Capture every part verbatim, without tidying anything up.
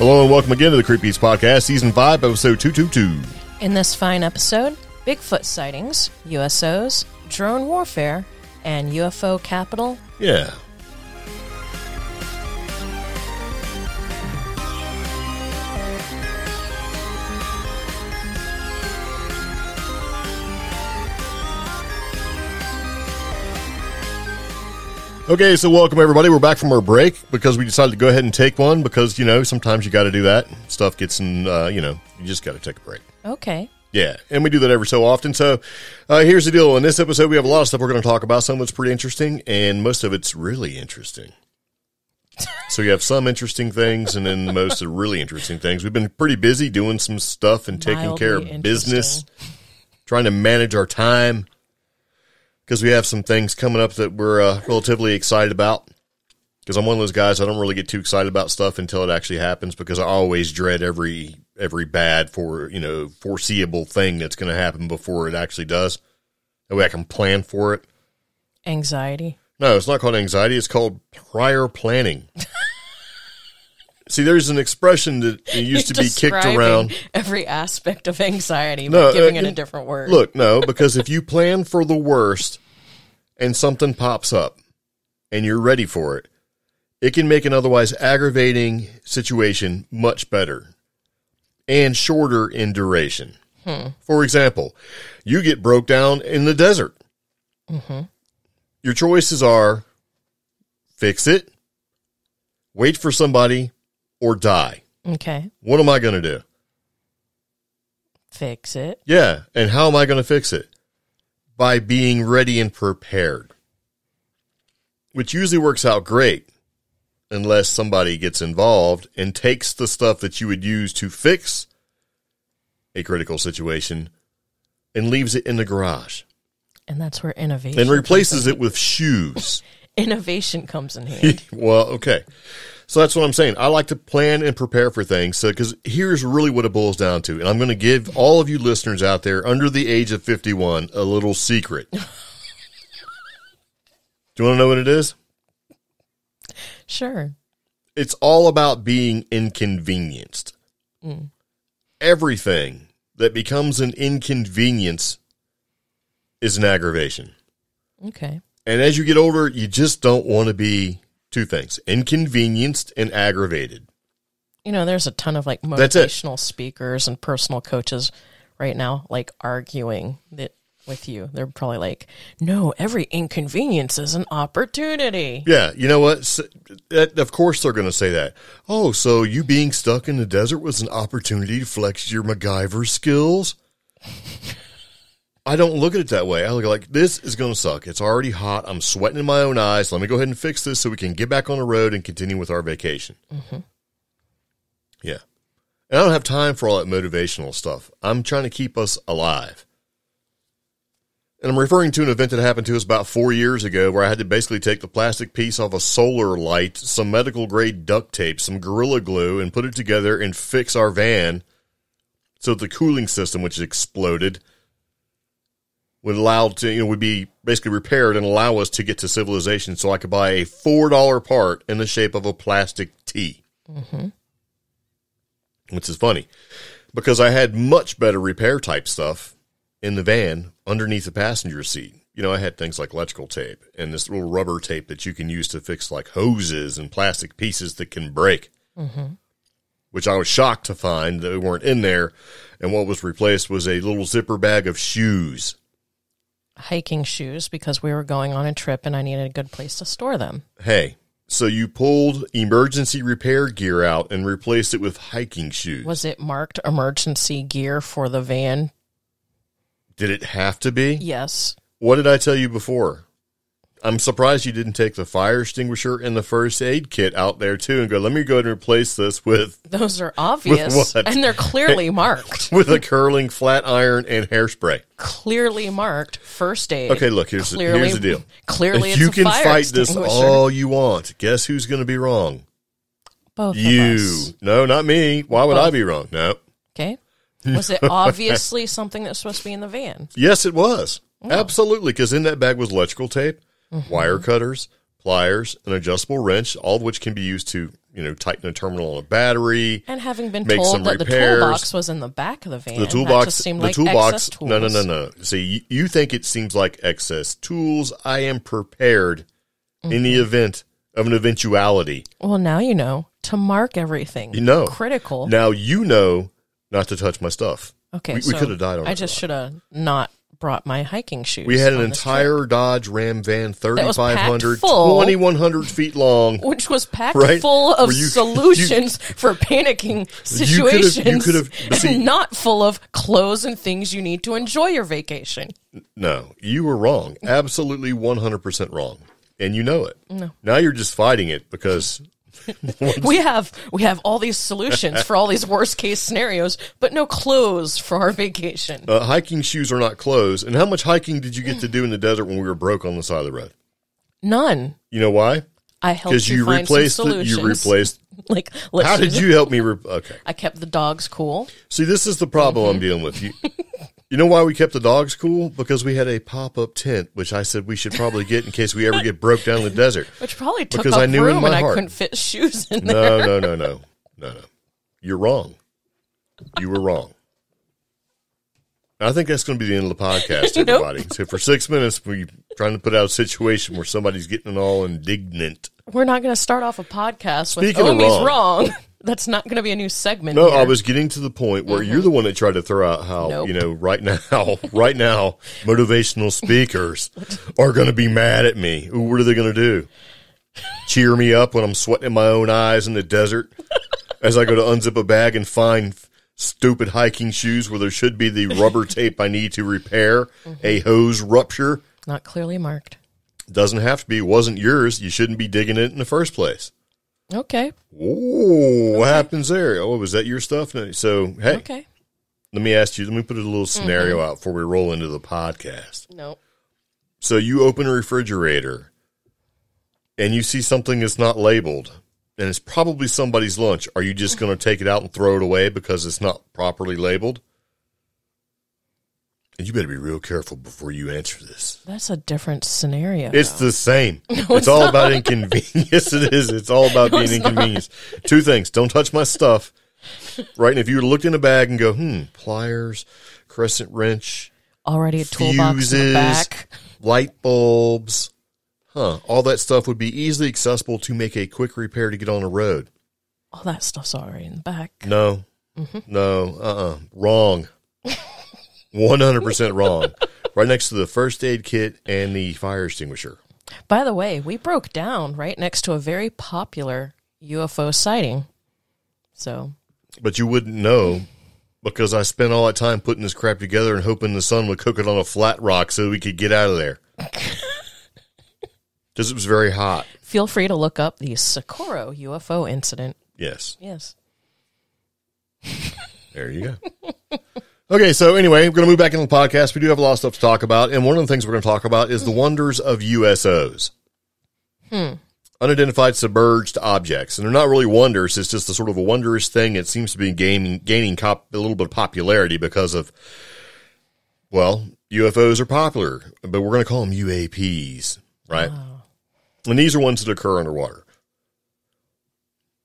Hello and welcome again to the CreepGeeks Podcast, Season five, Episode two twenty-two. In this fine episode, Bigfoot sightings, U S Os, drone warfare, and U F O capital. Yeah. Okay, so welcome everybody. We're back from our break because we decided to go ahead and take one because, you know, sometimes you got to do that. Stuff gets in, uh, you know, you just got to take a break. Okay. Yeah, and we do that every so often. So uh, here's the deal. In this episode, we have a lot of stuff we're going to talk about. Some of it's pretty interesting, and most of it's really interesting. So you have some interesting things, and then most are really interesting things. We've been pretty busy doing some stuff and taking Mildly care of business, trying to manage our time. Because we have some things coming up that we're uh, relatively excited about. Because I'm one of those guys, I don't really get too excited about stuff until it actually happens. Because I always dread every every bad for you know foreseeable thing that's going to happen before it actually does. That way I can plan for it. Anxiety? No, it's not called anxiety. It's called prior planning. See, there's an expression that used to be kicked around. Every aspect of anxiety, but no, giving uh, it a different word. Look, no, because if you plan for the worst and something pops up and you're ready for it, it can make an otherwise aggravating situation much better and shorter in duration. Hmm. For example, you get broke down in the desert. Mm-hmm. Your choices are fix it, wait for somebody, or die. Okay. What am I going to do? Fix it. Yeah. And how am I going to fix it? By being ready and prepared. Which usually works out great. Unless somebody gets involved and takes the stuff that you would use to fix a critical situation and leaves it in the garage. And that's where innovation And replaces it with shoes. Innovation comes in hand. Well, okay. So that's what I'm saying. I like to plan and prepare for things. So, because here's really what it boils down to. And I'm going to give all of you listeners out there under the age of fifty-one a little secret. Do you want to know what it is? Sure. It's all about being inconvenienced. Mm. Everything that becomes an inconvenience is an aggravation. Okay. And as you get older, you just don't want to be... Two things, inconvenienced and aggravated. You know, there's a ton of like motivational speakers and personal coaches right now, like arguing that with you. They're probably like, no, every inconvenience is an opportunity. Yeah. You know what? So, that, of course they're going to say that. Oh, so you being stuck in the desert was an opportunity to flex your MacGyver skills. I don't look at it that way. I look like, this is going to suck. It's already hot. I'm sweating in my own eyes. Let me go ahead and fix this so we can get back on the road and continue with our vacation. Mm-hmm. Yeah. And I don't have time for all that motivational stuff. I'm trying to keep us alive. And I'm referring to an event that happened to us about four years ago where I had to basically take the plastic piece off a solar light, some medical grade duct tape, some Gorilla Glue, and put it together and fix our van so that the cooling system, which exploded, would allow to, you know, would be basically repaired and allow us to get to civilization. So I could buy a four dollar part in the shape of a plastic tee, mm-hmm. Which is funny because I had much better repair type stuff in the van underneath the passenger seat. You know, I had things like electrical tape and this little rubber tape that you can use to fix like hoses and plastic pieces that can break, mm-hmm. Which I was shocked to find that they weren't in there. And what was replaced was a little zipper bag of shoes. Hiking shoes because we were going on a trip and I needed a good place to store them. Hey, so you pulled emergency repair gear out and replaced it with hiking shoes. Was it marked emergency gear for the van? Did it have to be? Yes. What did I tell you before? I'm surprised you didn't take the fire extinguisher and the first aid kit out there too and go, let me go ahead and replace this with... Those are obvious. And they're clearly marked. With a curling flat iron and hairspray. Clearly marked first aid. Okay, look, here's, clearly, the, here's the deal. Clearly it's a fire extinguisher. You can fight this all you want. Guess who's going to be wrong? Both you. Of us. No, not me. Why would Both. I be wrong? No. Okay. Was it obviously something that was supposed to be in the van? Yes, it was. Oh. Absolutely, because in that bag was electrical tape, mm-hmm. wire cutters, pliers, an adjustable wrench, all of which can be used to, you know, tighten a terminal on a battery. And having been make told that repairs. The toolbox was in the back of the van, the toolbox, that just seemed like the toolbox, excess tools. No, no, no, no. See, you, you think it seems like excess tools. I am prepared mm-hmm. in the event of an eventuality. Well, now you know to mark everything. You know. Critical. Now you know not to touch my stuff. Okay, We, so we could have died on I just should have not brought my hiking shoes. We had an entire trip. Dodge Ram van, thirty-five hundred, twenty-one hundred feet long. Which was packed right? full of you, solutions you, for panicking situations you could've, you could've, see, and not full of clothes and things you need to enjoy your vacation. No, you were wrong. Absolutely one hundred percent wrong. And you know it. No. Now you're just fighting it because... we have we have all these solutions for all these worst case scenarios, but no clothes for our vacation. Uh, hiking shoes are not clothes. And how much hiking did you get to do in the desert when we were broke on the side of the road? None. You know why? I helped you, you find replaced some solutions. The, you replaced. Like, how did you help me? Re okay, I kept the dogs cool. See, this is the problem mm-hmm. I'm dealing with. You, you know why we kept the dogs cool? Because we had a pop-up tent, which I said we should probably get in case we ever get broke down in the desert. Which probably took because up I knew room in my and heart. I couldn't fit shoes in no, there. No, no, no, no, no, no. You're wrong. You were wrong. I think that's going to be the end of the podcast, everybody. Nope. So for six minutes, we're trying to put out a situation where somebody's getting all indignant. We're not going to start off a podcast Speaking with, oh, he's wrong. wrong. That's not going to be a new segment. No, here. I was getting to the point where mm-hmm. you're the one that tried to throw out how, nope. you know, right now, right now, motivational speakers are going to be mad at me. Ooh, what are they going to do? Cheer me up when I'm sweating in my own eyes in the desert as I go to unzip a bag and find... stupid hiking shoes where there should be the rubber tape I need to repair mm-hmm. a hose rupture. Not clearly marked. Doesn't have to be. Wasn't yours. You shouldn't be digging it in the first place. Okay. Ooh, okay. What happens there? Oh, was that your stuff? So, hey. Okay. Let me ask you. Let me put a little scenario mm-hmm. out before we roll into the podcast. Nope. So you open a refrigerator and you see something that's not labeled. And it's probably somebody's lunch. Are you just going to take it out and throw it away because it's not properly labeled? And you better be real careful before you answer this. That's a different scenario. It's though. the same. No, it's, it's all not. about inconvenience. Yes, it is. It's all about no, being inconvenienced. Two things. Don't touch my stuff. Right? And if you looked in a bag and go, hmm, pliers, crescent wrench. Already a fuses, toolbox in the back. Light bulbs. Huh. All that stuff would be easily accessible to make a quick repair to get on a road. All that stuff's already in the back. No. Mm-hmm. No. Uh-uh. Wrong. one hundred percent wrong. Right next to the first aid kit and the fire extinguisher. By the way, we broke down right next to a very popular U F O sighting. So. But you wouldn't know because I spent all that time putting this crap together and hoping the sun would cook it on a flat rock so we could get out of there. Because it was very hot. Feel free to look up the Socorro U F O incident. Yes. Yes. There you go. Okay, so anyway, we're going to move back into the podcast. We do have a lot of stuff to talk about. And one of the things we're going to talk about is the wonders of U S Os. Hmm. Unidentified submerged objects. And they're not really wonders. It's just a sort of a wondrous thing. It seems to be gaining, gaining cop, a little bit of popularity because of, well, U F Os are popular. But we're going to call them U A Ps, right? Oh. And these are ones that occur underwater.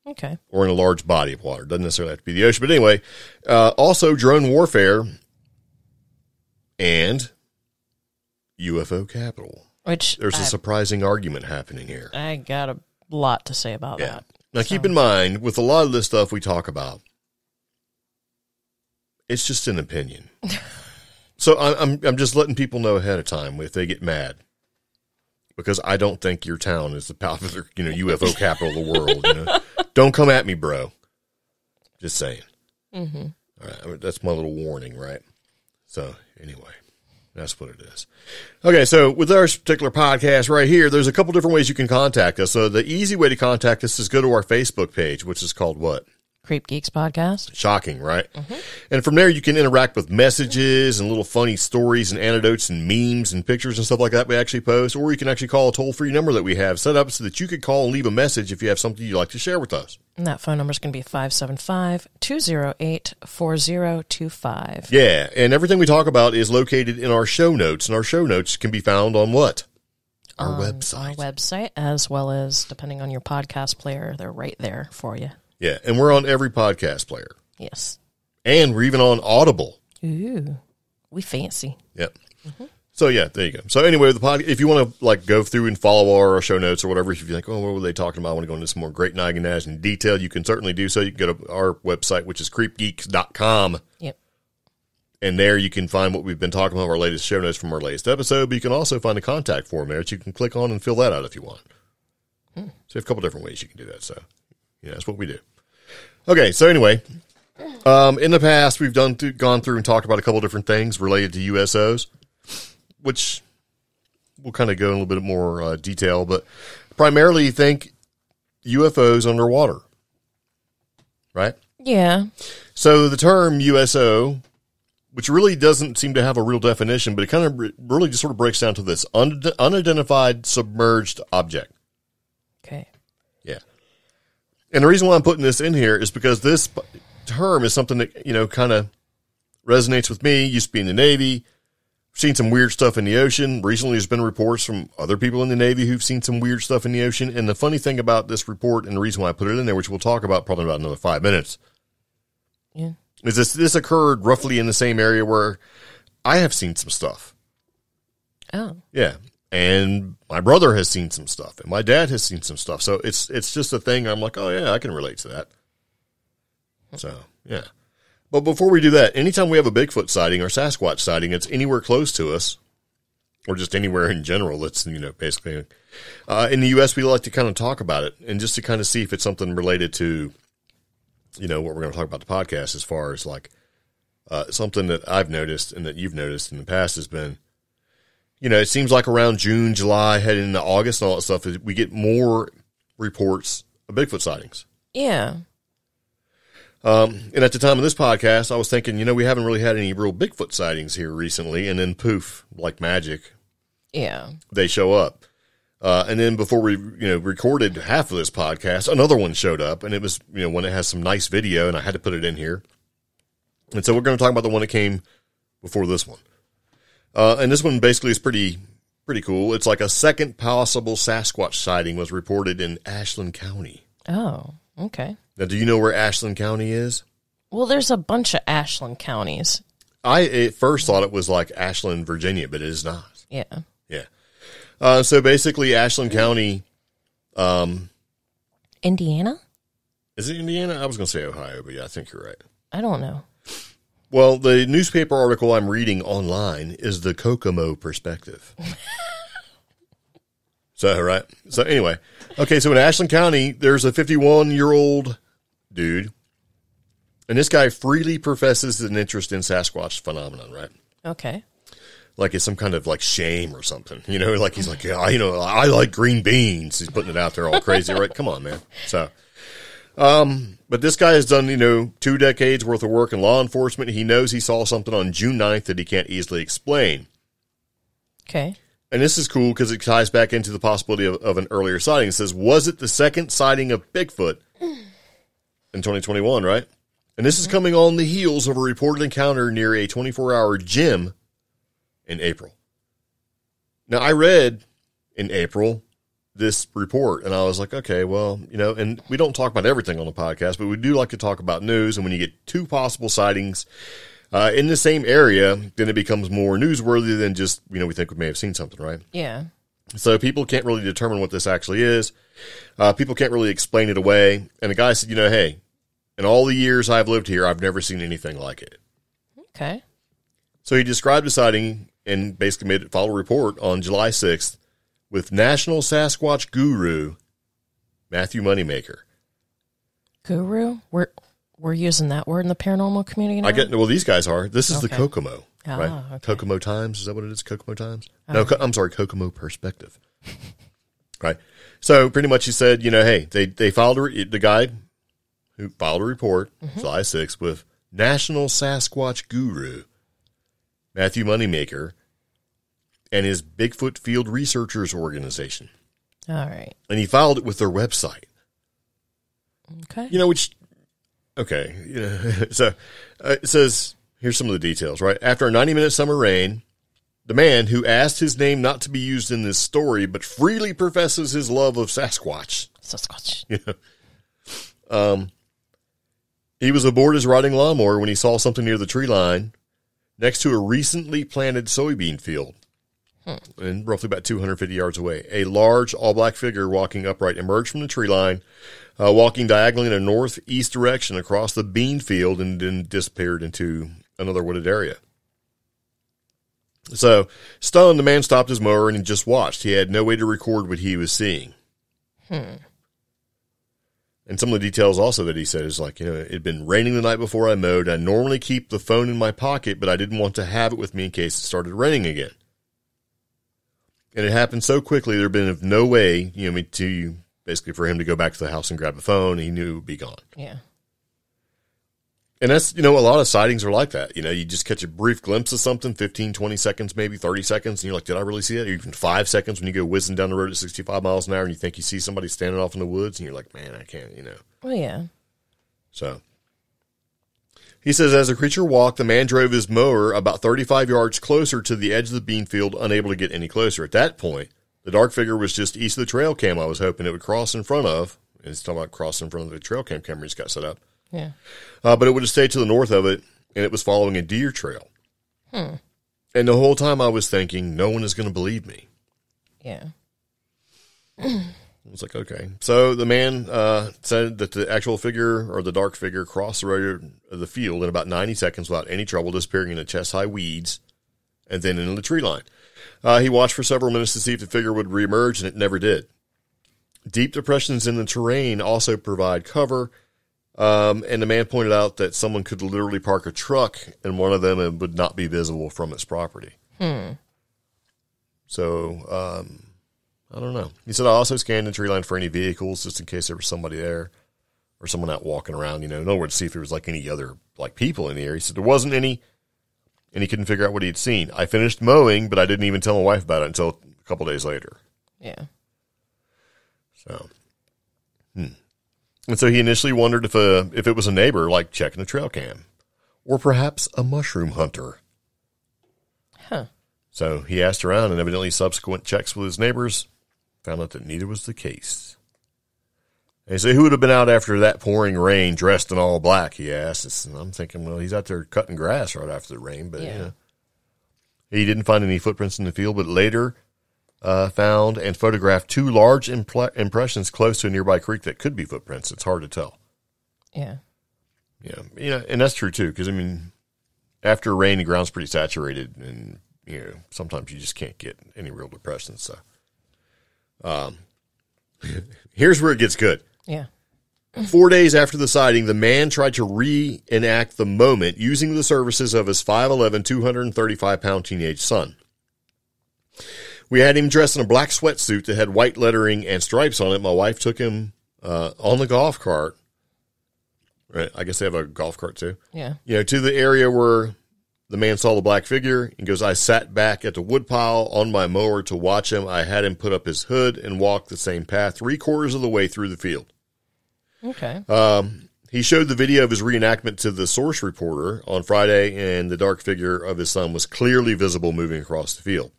Okay. Or in a large body of water. Doesn't necessarily have to be the ocean. But anyway, uh, also drone warfare and U F O capital. Which There's I, a surprising argument happening here. I got a lot to say about yeah. that. Now, so. keep in mind, with a lot of this stuff we talk about, it's just an opinion. So I'm, I'm just letting people know ahead of time if they get mad. Because I don't think your town is the popular, you know, U F O capital of the world. You know? Don't come at me, bro. Just saying. Mm-hmm. All right, I mean, that's my little warning, right? So anyway, that's what it is. Okay, so with our particular podcast right here, there's a couple different ways you can contact us. So the easy way to contact us is go to our Facebook page, which is called what? CreepGeeks Podcast. Shocking, right? Mm-hmm. And from there, you can interact with messages and little funny stories and anecdotes and memes and pictures and stuff like that we actually post, or you can actually call a toll-free number that we have set up so that you could call and leave a message if you have something you'd like to share with us. And that phone number is going to be five seven five, two oh eight, four oh two five. Yeah, and everything we talk about is located in our show notes, and our show notes can be found on what? Our website. Our website, as well as, depending on your podcast player, they're right there for you. Yeah, and we're on every podcast player. Yes. And we're even on Audible. Ooh, we fancy. Yep. Mm-hmm. So, yeah, there you go. So, anyway, the pod, if you want to, like, go through and follow our show notes or whatever, if you think, oh, what were they talking about? I want to go into some more great nagging-nash in detail, you can certainly do so. You can go to our website, which is creep geeks dot com. Yep. And there you can find what we've been talking about, our latest show notes from our latest episode. But you can also find a contact form there that you can click on and fill that out if you want. Hmm. So you have a couple different ways you can do that. So, yeah, that's what we do. Okay, so anyway, um, in the past, we've done th- gone through and talked about a couple different things related to U S Os, which we'll kind of go in a little bit more uh, detail. But primarily, you think U F Os underwater, right? Yeah. So the term U S O... which really doesn't seem to have a real definition, but it kind of re- really just sort of breaks down to this. Un- unidentified submerged object. Okay. Yeah. And the reason why I'm putting this in here is because this term is something that, you know, kind of resonates with me. Used to be in the Navy. Seen some weird stuff in the ocean. Recently there's been reports from other people in the Navy who've seen some weird stuff in the ocean. And the funny thing about this report and the reason why I put it in there, which we'll talk about probably about another five minutes. Yeah. Is this this occurred roughly in the same area where I have seen some stuff. Oh. Yeah. And my brother has seen some stuff and my dad has seen some stuff. So it's it's just a thing I'm like, oh yeah, I can relate to that. So, yeah. But before we do that, anytime we have a Bigfoot sighting or Sasquatch sighting, it's anywhere close to us or just anywhere in general that's, you know, basically uh, in the U S we like to kind of talk about it and just to kind of see if it's something related to, you know, what we're going to talk about the podcast as far as like uh, something that I've noticed and that you've noticed in the past has been, you know, it seems like around June, July, heading into August and all that stuff, we get more reports of Bigfoot sightings. Yeah. Um, and at the time of this podcast, I was thinking, you know, we haven't really had any real Bigfoot sightings here recently. And then poof, like magic. Yeah. They show up. Uh, and then before we, you know, recorded half of this podcast, another one showed up, and it was, you know, one that has some nice video, and I had to put it in here. And so we're going to talk about the one that came before this one. Uh, and this one basically is pretty, pretty cool. It's like a second possible Sasquatch sighting was reported in Ashland County. Oh, okay. Now, do you know where Ashland County is? Well, there's a bunch of Ashland counties. I at first thought it was like Ashland, Virginia, but it is not. Yeah. Yeah. Uh, so basically, Ashland County, um, Indiana. Is it Indiana? I was going to say Ohio, but yeah, I think you're right. I don't know. Well, the newspaper article I'm reading online is the Kokomo Perspective. So right. So anyway, okay. So in Ashland County, there's a fifty-one-year-old dude, and this guy freely professes an interest in Sasquatch phenomenon. Right. Okay. Like it's some kind of like shame or something, you know, like he's like, yeah, I, you know, I like green beans. He's putting it out there all crazy, right? Come on, man. So, um, but this guy has done, you know, two decades worth of work in law enforcement. He knows he saw something on June ninth that he can't easily explain. Okay. And this is cool because it ties back into the possibility of, of an earlier sighting. It says, was it the second sighting of Bigfoot in twenty twenty-one, right? And this mm-hmm. is coming on the heels of a reported encounter near a twenty-four hour gym in April. Now, I read in April this report, and I was like, okay, well, you know, and we don't talk about everything on the podcast, but we do like to talk about news, and when you get two possible sightings uh, in the same area, then it becomes more newsworthy than just, you know, we think we may have seen something, right? Yeah. So people can't really determine what this actually is. Uh, people can't really explain it away. And the guy said, you know, hey, in all the years I've lived here, I've never seen anything like it. Okay. So he described the sighting and basically made it follow a report on July sixth with National Sasquatch Guru, Matthew Moneymaker. Guru? We're, we're using that word in the paranormal community now? I get, well, these guys are. This is okay. The Kokomo, ah, right? Okay. Kokomo Times, is that what it is? Kokomo Times? Okay. No, I'm sorry, Kokomo Perspective. Right. So pretty much he said, you know, hey, they, they filed a, the guy who filed a report mm-hmm. July sixth with National Sasquatch Guru Matthew Moneymaker and his Bigfoot Field Researchers Organization. All right. And he filed it with their website. Okay. You know, which, okay. You know, so uh, it says, here's some of the details, right? After a ninety minute summer rain, the man who asked his name not to be used in this story, but freely professes his love of Sasquatch. Sasquatch. You know, um, he was aboard his riding lawnmower when he saw something near the tree line next to a recently planted soybean field. Hmm. And roughly about two hundred fifty yards away, a large all-black figure walking upright emerged from the tree line, uh, walking diagonally in a northeast direction across the bean field, and then disappeared into another wooded area. So, stunned, the man stopped his mower and he just watched. He had no way to record what he was seeing. Hmm. And some of the details also that he said is like, you know, it had been raining the night before I mowed. I normally keep the phone in my pocket, but I didn't want to have it with me in case it started raining again. And it happened so quickly, there had been no way, you know, to basically for him to go back to the house and grab the phone. He knew it would be gone. Yeah. And that's, you know, a lot of sightings are like that. You know, you just catch a brief glimpse of something, fifteen, twenty seconds, maybe thirty seconds. And you're like, did I really see that? Or even five seconds when you go whizzing down the road at sixty-five miles an hour and you think you see somebody standing off in the woods. And you're like, man, I can't, you know. Oh, yeah. So. He says, as the creature walked, the man drove his mower about thirty-five yards closer to the edge of the bean field, unable to get any closer. At that point, the dark figure was just east of the trail cam I was hoping it would cross in front of. And it's talking about crossing in front of the trail cam camera he's got set up. Yeah. Uh, but it would have stayed to the north of it, and it was following a deer trail. Hmm. And the whole time I was thinking, no one is going to believe me. Yeah. I was like, okay. So the man uh, said that the actual figure or the dark figure crossed the road of the field in about ninety seconds without any trouble, disappearing in the chest-high weeds and then into the tree line. Uh, he watched for several minutes to see if the figure would reemerge, and it never did. Deep depressions in the terrain also provide cover, um, and the man pointed out that someone could literally park a truck in one of them and would not be visible from its property. Hmm. So, um... I don't know. He said, I also scanned the tree line for any vehicles just in case there was somebody there or someone out walking around, you know, in order to see if there was like any other like people in the area. He said there wasn't any, and he couldn't figure out what he'd seen. I finished mowing, but I didn't even tell my wife about it until a couple days later. Yeah. So, hmm. And so he initially wondered if uh, if it was a neighbor like checking the trail cam or perhaps a mushroom hunter. Huh. So he asked around, and evidently subsequent checks with his neighbors found out that neither was the case. And he said, who would have been out after that pouring rain dressed in all black, he asked. And I'm thinking, well, he's out there cutting grass right after the rain. But yeah. You know, he didn't find any footprints in the field, but later uh, found and photographed two large impl- impressions close to a nearby creek that could be footprints. It's hard to tell. Yeah. Yeah. You know, and that's true, too, because, I mean, after rain, the ground's pretty saturated, and, you know, sometimes you just can't get any real depression, so... Um, here's where it gets good. Yeah. Four days after the sighting, the man tried to reenact the moment using the services of his five eleven, two thirty-five pound teenage son. We had him dressed in a black sweatsuit that had white lettering and stripes on it. My wife took him uh, on the golf cart. Right, I guess they have a golf cart too. Yeah. You know, to the area where the man saw the black figure and goes, I sat back at the woodpile on my mower to watch him. I had him put up his hood and walk the same path three quarters of the way through the field. Okay. Um, he showed the video of his reenactment to the source reporter on Friday, and the dark figure of his son was clearly visible moving across the field.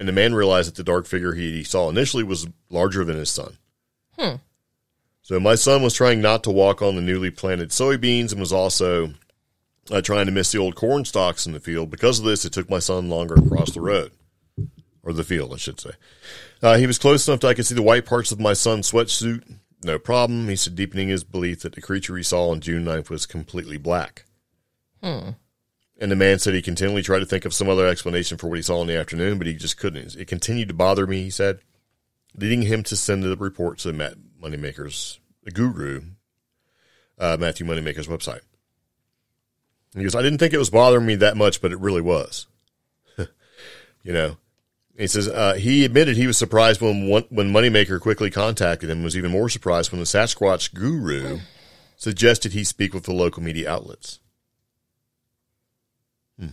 And the man realized that the dark figure he saw initially was larger than his son. Hmm. So my son was trying not to walk on the newly planted soybeans and was also... Uh, trying to miss the old corn stalks in the field. Because of this, it took my son longer to cross the road. Or the field, I should say. Uh, he was close enough that I could see the white parts of my son's sweatsuit. No problem. He said, deepening his belief that the creature he saw on June ninth was completely black. Hmm. And the man said he continually tried to think of some other explanation for what he saw in the afternoon, but he just couldn't. It continued to bother me, he said, leading him to send the report to Matt Moneymaker's the guru, uh, Matthew Moneymaker's website. He goes, I didn't think it was bothering me that much, but it really was. You know, He says uh, he admitted he was surprised when when Moneymaker quickly contacted him, and was even more surprised when the Sasquatch guru suggested he speak with the local media outlets. Hmm.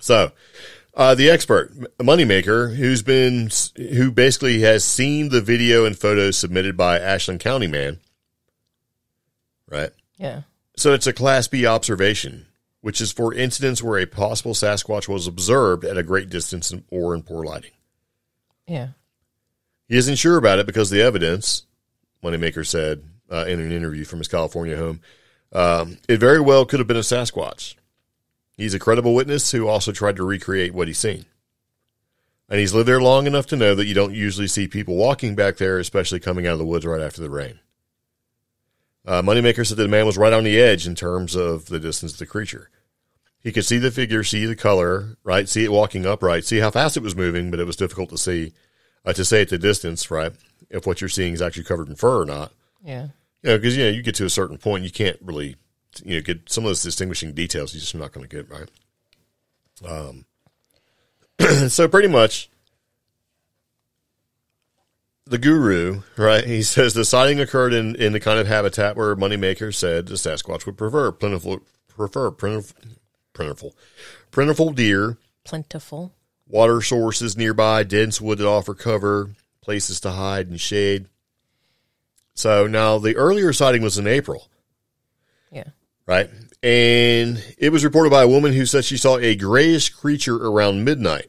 So, uh, the expert Moneymaker, who's been who basically has seen the video and photos submitted by Ashland County man, right? Yeah. So it's a Class B observation, which is for incidents where a possible Sasquatch was observed at a great distance or in poor lighting. Yeah. He isn't sure about it because the evidence, Moneymaker said uh, in an interview from his California home, um, it very well could have been a Sasquatch. He's a credible witness who also tried to recreate what he's seen. And he's lived there long enough to know that you don't usually see people walking back there, especially coming out of the woods right after the rain. Uh, Moneymaker said that the man was right on the edge in terms of the distance of the creature. He could see the figure, see the color, right? See it walking upright, see how fast it was moving, but it was difficult to see, uh, to say at the distance, right? If what you're seeing is actually covered in fur or not. Yeah. You know, because, you know, you get to a certain point, you can't really, you know, get some of those distinguishing details you're just not going to get, right? Um. So pretty much, the guru, right, he says the sighting occurred in, in the kind of habitat where Moneymaker said the Sasquatch would prefer plentiful, prefer plentiful, plentiful, plentiful deer, plentiful water sources nearby, dense wood that offer cover, places to hide and shade. So now the earlier sighting was in April. Yeah. Right. And it was reported by a woman who said she saw a grayish creature around midnight.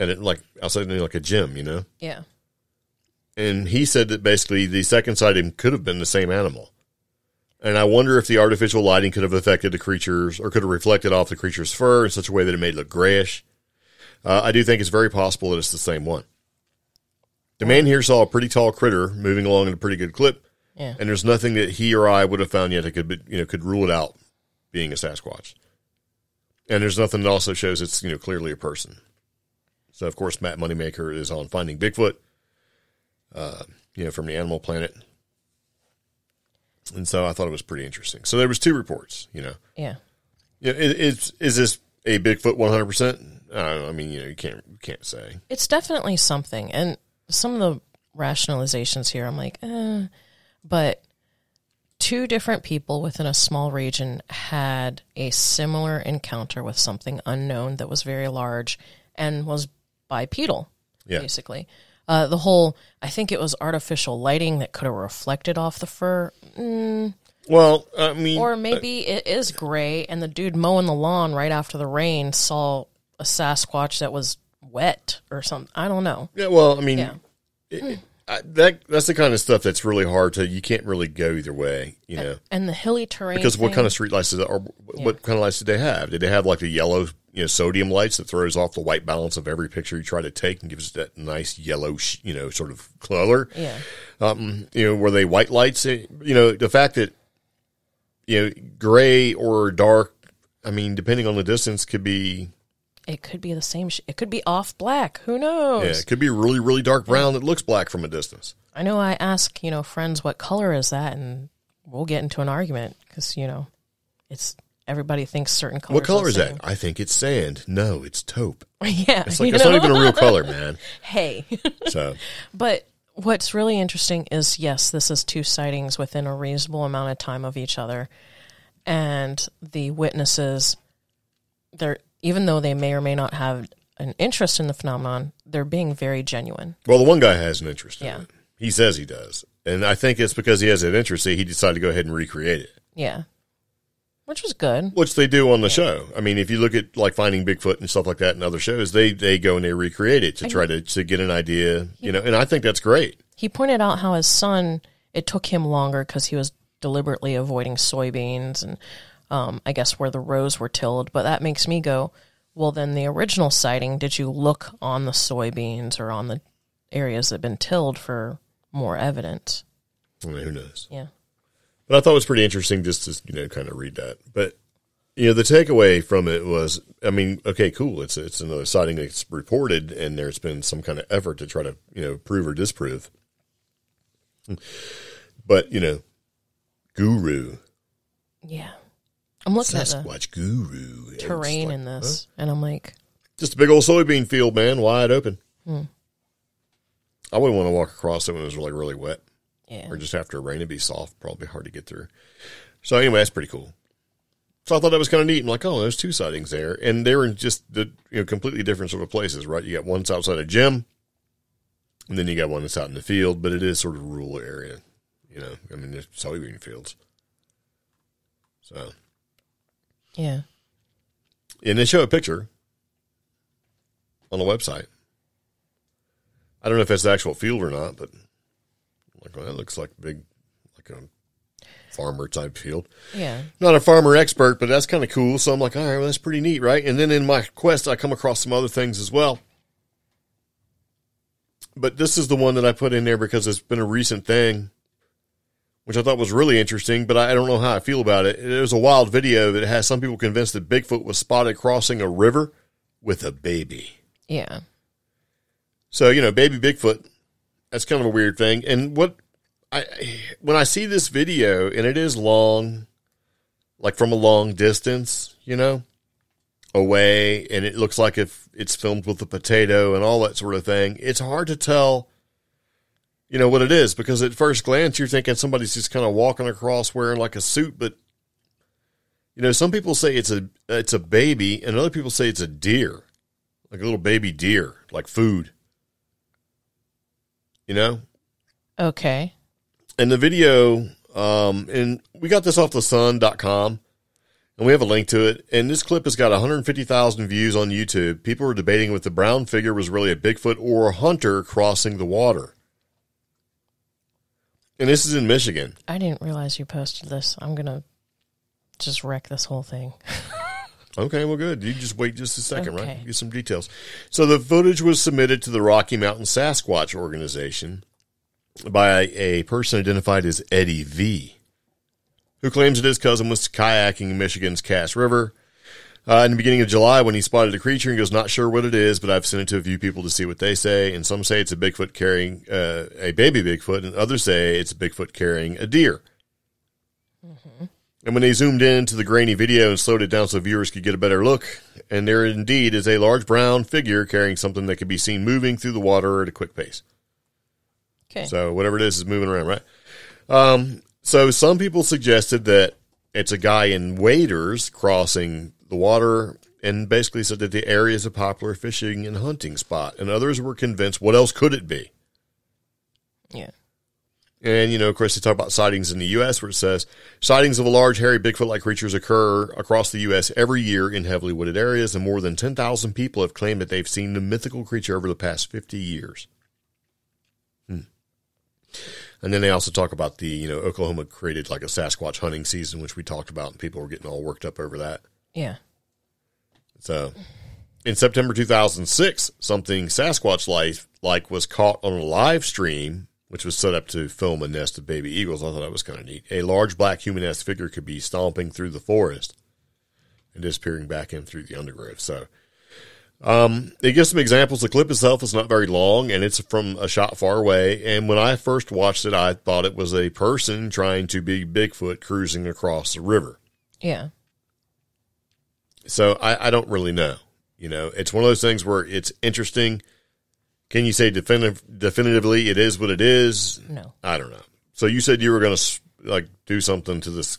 And it, like, outside like a gym, you know? Yeah. And he said that basically the second sighting could have been the same animal. And I wonder if the artificial lighting could have affected the creature's, or could have reflected off the creature's fur in such a way that it made it look grayish. Uh, I do think it's very possible that it's the same one. The man here saw a pretty tall critter moving along at a pretty good clip. Yeah. And there's nothing that he or I would have found yet that could be, you know, could rule it out being a Sasquatch. And there's nothing that also shows it's, you know, clearly a person. So, of course, Matt Moneymaker is on Finding Bigfoot, uh, you know, from the Animal Planet. And so I thought it was pretty interesting. So there was two reports, you know. Yeah. Yeah. You know, it, it's, is this a Bigfoot one hundred percent? I don't know. I mean, you know, you can't, you can't say. It's definitely something. And some of the rationalizations here, I'm like, eh. But two different people within a small region had a similar encounter with something unknown that was very large and was bipedal, yeah. basically. Uh, the whole, I think it was artificial lighting that could have reflected off the fur. Mm. Well, I mean... Or maybe uh, it is gray, and the dude mowing the lawn right after the rain saw a Sasquatch that was wet or something. I don't know. Yeah, well, I mean, yeah. it, it, I, that that's the kind of stuff that's really hard to... You can't really go either way, you and, know. And the hilly terrain Because thing, what kind of street lights did they, or yeah. what kind of lights did they have? Did they have, like, the yellow... You know, sodium lights that throws off the white balance of every picture you try to take and gives it that nice yellow, you know, sort of color. Yeah. Um, you know, were they white lights? You know, the fact that, you know, gray or dark, I mean, depending on the distance, could be. It could be the same. Sh it could be off black. Who knows? Yeah, it could be really, really dark brown yeah. that looks black from a distance. I know I ask, you know, friends, what color is that? And we'll get into an argument because, you know, it's. Everybody thinks certain colors. What color is that? I think it's sand. No, it's taupe. Yeah. It's like, you it's know? Not even a real color, man. Hey. So. But what's really interesting is, yes, this is two sightings within a reasonable amount of time of each other. And the witnesses, they're, even though they may or may not have an interest in the phenomenon, they're being very genuine. Well, the one guy has an interest in yeah. it. He says he does. And I think it's because he has an interest, he decided to go ahead and recreate it. Yeah. Which was good. Which they do on the yeah. show. I mean, if you look at, like, Finding Bigfoot and stuff like that and other shows, they, they go and they recreate it to I try mean, to, to get an idea, he, you know, and I think that's great. He pointed out how his son, it took him longer because he was deliberately avoiding soybeans and um, I guess where the rows were tilled. But that makes me go, well, then the original sighting, did you look on the soybeans or on the areas that have been tilled for more evidence? I mean, who knows? Yeah. But I thought it was pretty interesting just to, you know, kind of read that. But, you know, the takeaway from it was, I mean, okay, cool. It's it's another sighting that's reported, and there's been some kind of effort to try to, you know, prove or disprove. But, you know, guru. Yeah. I'm looking Sasquatch at Sasquatch guru terrain like, in this, huh? And I'm like, just a big old soybean field, man, wide open. Hmm. I wouldn't want to walk across it when it was really, really wet, yeah. Or just after rain, it'd be soft, probably hard to get through. So anyway, that's pretty cool. So I thought that was kind of neat. I'm like, oh, there's two sightings there, and they were in just the you know completely different sort of places, right? You got one outside a gym, and then you got one that's out in the field, but it is sort of a rural area, you know. I mean, there's soybean fields, so. Yeah. And they show a picture on the website. I don't know if that's the actual field or not, but like, well, that looks like big, like a farmer type field. Yeah. Not a farmer expert, but that's kind of cool. So I'm like, all right, well, that's pretty neat, right? And then in my quest, I come across some other things as well. But this is the one that I put in there because it's been a recent thing, which I thought was really interesting, but I don't know how I feel about it. It was a wild video that has some people convinced that Bigfoot was spotted crossing a river with a baby. Yeah. So, you know, baby Bigfoot, that's kind of a weird thing. And what I, when I see this video, and it is long, like from a long distance, you know, away, and it looks like if it's filmed with a potato and all that sort of thing, it's hard to tell. You know what it is, because at first glance, you're thinking somebody's just kind of walking across wearing like a suit. But, you know, some people say it's a it's a baby, and other people say it's a deer, like a little baby deer, like food, you know? Okay. And the video, um, and we got this off the sun dot com, and we have a link to it. And this clip has got one hundred fifty thousand views on YouTube. People were debating if the brown figure was really a Bigfoot or a hunter crossing the water. And this is in Michigan. I didn't realize you posted this. I'm going to just wreck this whole thing. Okay, well, good. You just wait just a second, okay. Right? Get some details. So the footage was submitted to the Rocky Mountain Sasquatch Organization by a person identified as Eddie V, who claims that his cousin was kayaking in Michigan's Cass River uh, in the beginning of July when he spotted a creature and goes, not sure what it is, but I've sent it to a few people to see what they say. And some say it's a Bigfoot carrying uh, a baby Bigfoot, and others say it's a Bigfoot carrying a deer. Mm-hmm. And when they zoomed in to the grainy video and slowed it down so viewers could get a better look, and there indeed is a large brown figure carrying something that could be seen moving through the water at a quick pace. Okay. So whatever it is is moving around, right? Um, so some people suggested that it's a guy in waders crossing the water, and basically said that the area is a popular fishing and hunting spot. And others were convinced, what else could it be? Yeah. And, you know, of course, they talk about sightings in the U S, where it says, sightings of a large, hairy, Bigfoot-like creatures occur across the U S every year in heavily wooded areas, and more than ten thousand people have claimed that they've seen the mythical creature over the past fifty years. Hmm. And then they also talk about the, you know, Oklahoma created like a Sasquatch hunting season, which we talked about, and people were getting all worked up over that. Yeah. So, in September two thousand six, something Sasquatch-like was caught on a live stream, which was set up to film a nest of baby eagles. I thought that was kind of neat. A large black human-esque figure could be stomping through the forest and disappearing back in through the undergrowth. So um, it gives some examples. The clip itself is not very long, and it's from a shot far away. And when I first watched it, I thought it was a person trying to be Bigfoot cruising across the river. Yeah. So I, I don't really know. You know, it's one of those things where it's interesting. Can you say definitive, definitively it is what it is? No. I don't know. So you said you were going to like do something to this,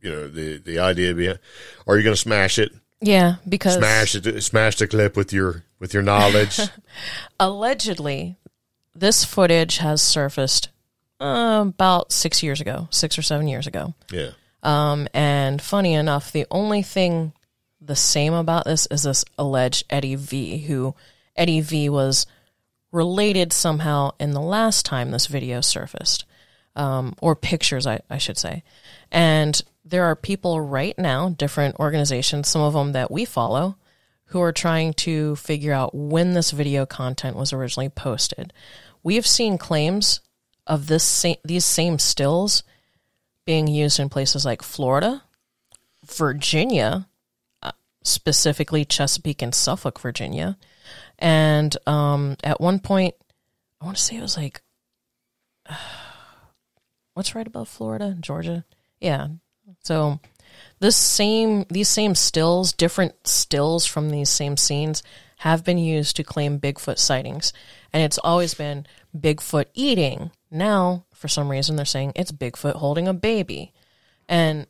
you know, the, the idea behind. Are you going to smash it? Yeah, because smash it, smash the clip with your with your knowledge. Allegedly, this footage has surfaced uh, about six years ago, six or seven years ago. Yeah. Um, and funny enough, the only thing the same about this is this alleged Eddie V, who Eddie V was related somehow in the last time this video surfaced, um, or pictures, I, I should say. And there are people right now, different organizations, some of them that we follow, who are trying to figure out when this video content was originally posted. We have seen claims of this sa- these same stills being used in places like Florida, Virginia, uh, specifically Chesapeake and Suffolk, Virginia. And um, at one point, I want to say it was like, uh, what's right above Florida? Georgia? Yeah. So This same, these same stills, different stills from these same scenes have been used to claim Bigfoot sightings. And it's always been Bigfoot eating. Now, for some reason, they're saying it's Bigfoot holding a baby. And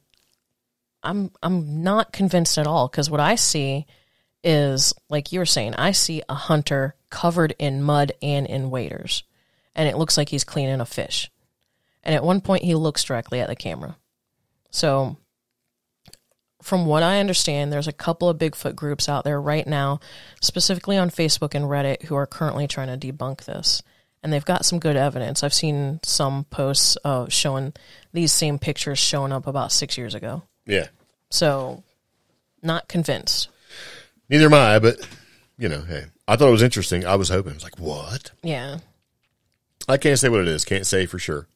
I'm I'm not convinced at all, because what I see is, like you were saying, I see a hunter covered in mud and in waders. And it looks like he's cleaning a fish. And at one point, he looks directly at the camera. So, from what I understand, there's a couple of Bigfoot groups out there right now, specifically on Facebook and Reddit, who are currently trying to debunk this. And they've got some good evidence. I've seen some posts uh, showing these same pictures showing up about six years ago. Yeah. So, not convinced. Neither am I, but, you know, hey. I thought it was interesting. I was hoping. I was like, what? Yeah. I can't say what it is. Can't say for sure.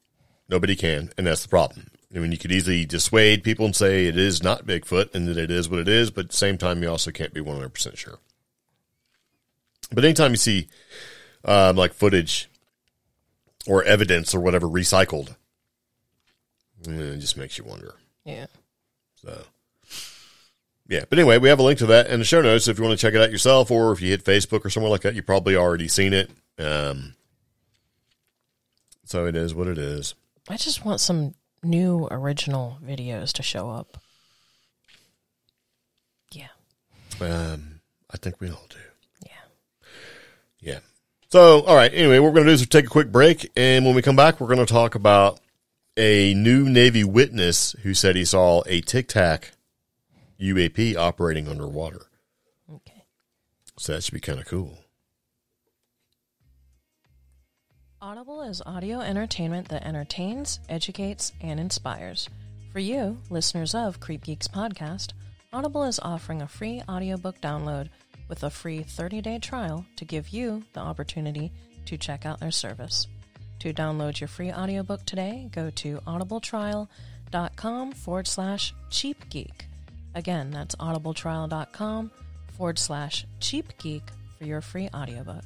Nobody can, and that's the problem. I mean, you could easily dissuade people and say it is not Bigfoot and that it is what it is, but at the same time, you also can't be one hundred percent sure. But anytime you see, um, like, footage or evidence or whatever recycled, it just makes you wonder. Yeah. So, yeah. But anyway, we have a link to that in the show notes if you want to check it out yourself, or if you hit Facebook or somewhere like that, you've probably already seen it. Um, so it is what it is. I just want some new original videos to show up. Yeah. Um, I think we all do. Yeah. Yeah. So, all right. Anyway, what we're going to do is take a quick break. And when we come back, we're going to talk about a new Navy witness who said he saw a Tic Tac U A P operating underwater. Okay. So that should be kind of cool. Audible is audio entertainment that entertains, educates, and inspires. For you, listeners of CreepGeeks Podcast, Audible is offering a free audiobook download with a free thirty-day trial to give you the opportunity to check out their service. To download your free audiobook today, go to audibletrial.com forward slash cheapgeek. Again, that's audibletrial.com forward slash cheapgeek for your free audiobook.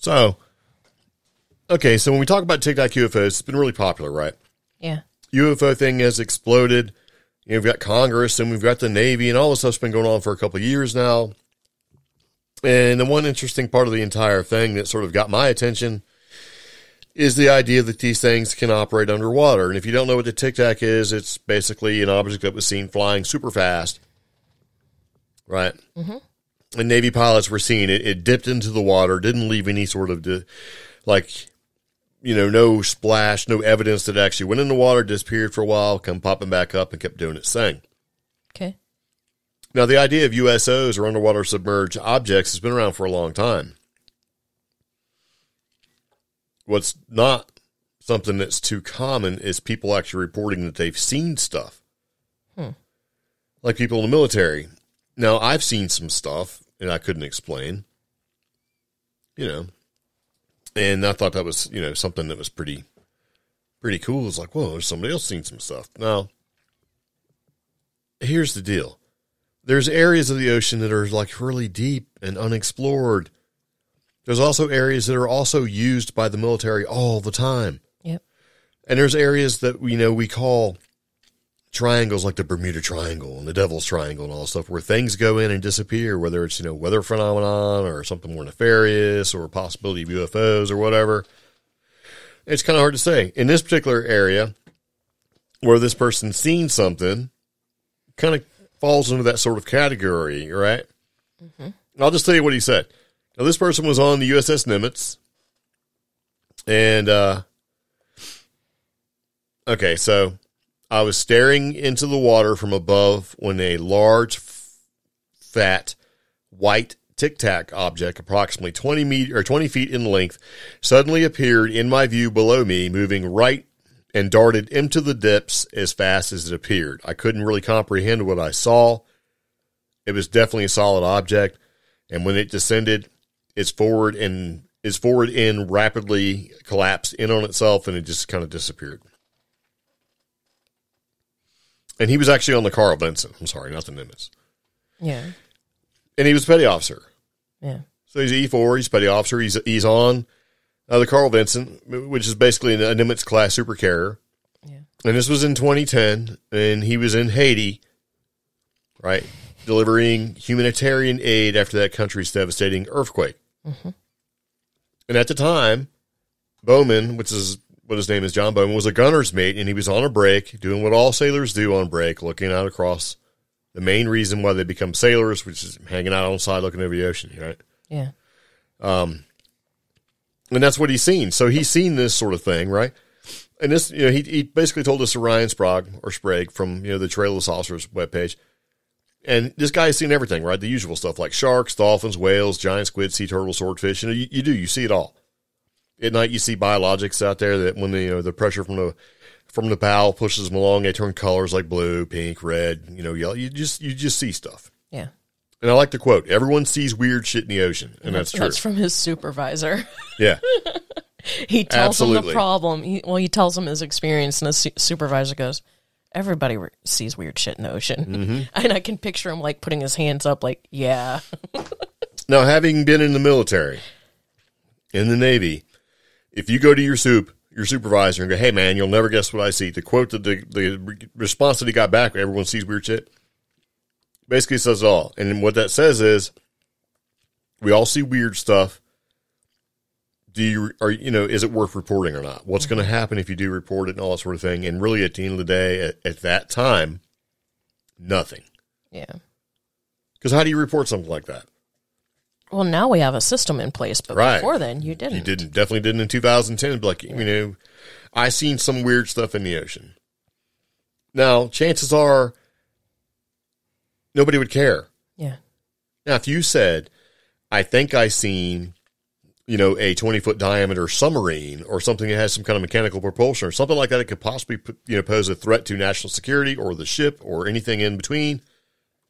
So, okay, so when we talk about Tic Tac U F Os, it's been really popular, right? Yeah. U F O thing has exploded. You know, we've got Congress and we've got the Navy and all this stuff's been going on for a couple of years now. And the one interesting part of the entire thing that sort of got my attention is the idea that these things can operate underwater. And if you don't know what the Tic Tac is, it's basically an object that was seen flying super fast, right? Mm-hmm. And Navy pilots were seeing it. It dipped into the water, didn't leave any sort of, di- like, you know, no splash, no evidence that it actually went in the water, disappeared for a while, come popping back up and kept doing its thing. Okay. Now, the idea of U S Os, or underwater submerged objects, has been around for a long time. What's not something that's too common is people actually reporting that they've seen stuff. Hmm. Like people in the military. Now, I've seen some stuff, and I couldn't explain, you know, and I thought that was, you know, something that was pretty, pretty cool. It's like, whoa, somebody else seen some stuff. Now, here's the deal. There's areas of the ocean that are, like, really deep and unexplored. There's also areas that are also used by the military all the time. Yep. And there's areas that, you know, we call triangles, like the Bermuda Triangle and the Devil's Triangle and all that stuff, where things go in and disappear, whether it's, you know, weather phenomenon or something more nefarious or possibility of U F Os or whatever. It's kind of hard to say. In this particular area where this person's seen something, kind of falls into that sort of category, right? Mm-hmm. I'll just tell you what he said. Now, this person was on the U S S Nimitz, and, uh, okay, so I was staring into the water from above when a large, fat, white Tic Tac object, approximately twenty, meter, or twenty feet in length, suddenly appeared in my view below me, moving right and darted into the depths as fast as it appeared. I couldn't really comprehend what I saw. It was definitely a solid object, and when it descended, its forward and its forward end rapidly collapsed in on itself, and it just kind of disappeared. And he was actually on the Carl Vinson. I'm sorry, not the Nimitz. Yeah. And he was a petty officer. Yeah. So he's E four, he's a petty officer, he's he's on uh, the Carl Vinson, which is basically a Nimitz-class supercarrier. Yeah. and this was in twenty ten, and he was in Haiti, right, delivering humanitarian aid after that country's devastating earthquake. Mm-hmm. And at the time, Bowman, which is what his name is, John Bowman, was a gunner's mate, and he was on a break, doing what all sailors do on break, looking out across the main reason why they become sailors, which is hanging out on the side looking over the ocean, right? Yeah. Um, and that's what he's seen. So he's seen this sort of thing, right? And this, you know, he, he basically told this to Ryan Sprague or Sprague from, you know, the Trail of the Saucers webpage. And this guy has seen everything, right? The usual stuff like sharks, dolphins, whales, giant squid, sea turtles, swordfish. You know, you, you do, you see it all. At night, you see biologics out there that when the, you know, the pressure from the from the bow pushes them along, they turn colors like blue, pink, red, you know, yellow. You just you just see stuff. Yeah. And I like the quote: "Everyone sees weird shit in the ocean," and, and that's, that's true. That's from his supervisor. Yeah. He tells Absolutely. him the problem. He, well, he tells him his experience, and his su supervisor goes, "Everybody re sees weird shit in the ocean," mm-hmm. and I can picture him like putting his hands up, like, "Yeah." Now, having been in the military, in the Navy, if you go to your soup, your supervisor, and go, "Hey, man, you'll never guess what I see," the quote that the, the response that he got back, "Everyone sees weird shit," basically says it all. And what that says is, we all see weird stuff. Do you, are, you know, is it worth reporting or not? What's going to happen if you do report it and all that sort of thing? And really, at the end of the day, at, at that time, nothing. Yeah. Because how do you report something like that? Well, now we have a system in place, but right. before then, you didn't. You didn't, definitely didn't in two thousand ten. Like, yeah. you know, I seen some weird stuff in the ocean. Now, chances are nobody would care. Yeah. Now, if you said, "I think I seen, you know, a twenty foot diameter submarine or something that has some kind of mechanical propulsion or something like that, it could possibly put, you know, pose a threat to national security or the ship or anything in between,"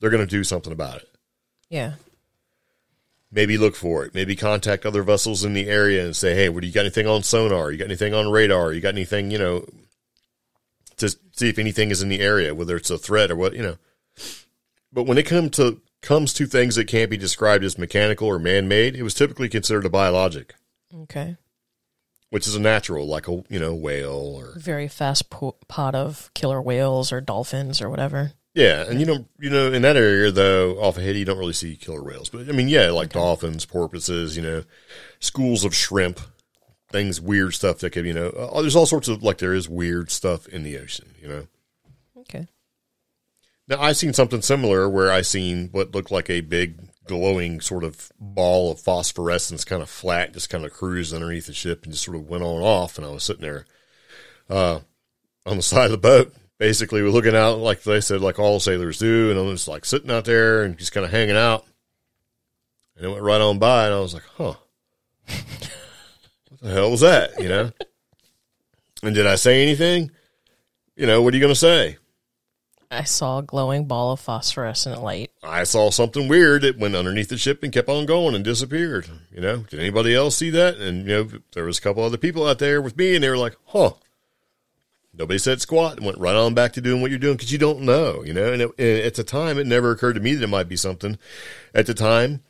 they're going to do something about it. Yeah. Maybe look for it. Maybe contact other vessels in the area and say, "Hey, what do you got? Anything on sonar? You got anything on radar? You got anything, you know, to see if anything is in the area, whether it's a threat or what, you know." But when it come to, comes to things that can't be described as mechanical or man-made, it was typically considered a biologic. Okay. Which is a natural, like a, you know, whale or very fast pot of killer whales or dolphins or whatever. Yeah, and you know, you know, in that area though, off of Haiti, you don't really see killer whales, but I mean, yeah, like okay. dolphins, porpoises, you know, schools of shrimp, things, weird stuff that could, you know, uh, there's all sorts of like there is weird stuff in the ocean, you know. Okay. Now I've seen something similar where I seen what looked like a big glowing sort of ball of phosphorescence, kind of flat, just kind of cruised underneath the ship and just sort of went on and off, and I was sitting there, uh, on the side of the boat. Basically, we're looking out, like they said, like all sailors do, and I'm just like sitting out there and just kind of hanging out. And it went right on by, and I was like, "Huh, what the hell was that?" You know. And did I say anything? You know, what are you going to say? I saw a glowing ball of phosphorescent light. I saw something weird that went underneath the ship and kept on going and disappeared. You know, did anybody else see that? And you know, there was a couple other people out there with me, and they were like, "Huh." Nobody said squat and went right on back to doing what you're doing because you don't know, you know. And, it, and at the time, it never occurred to me that it might be something. At the time,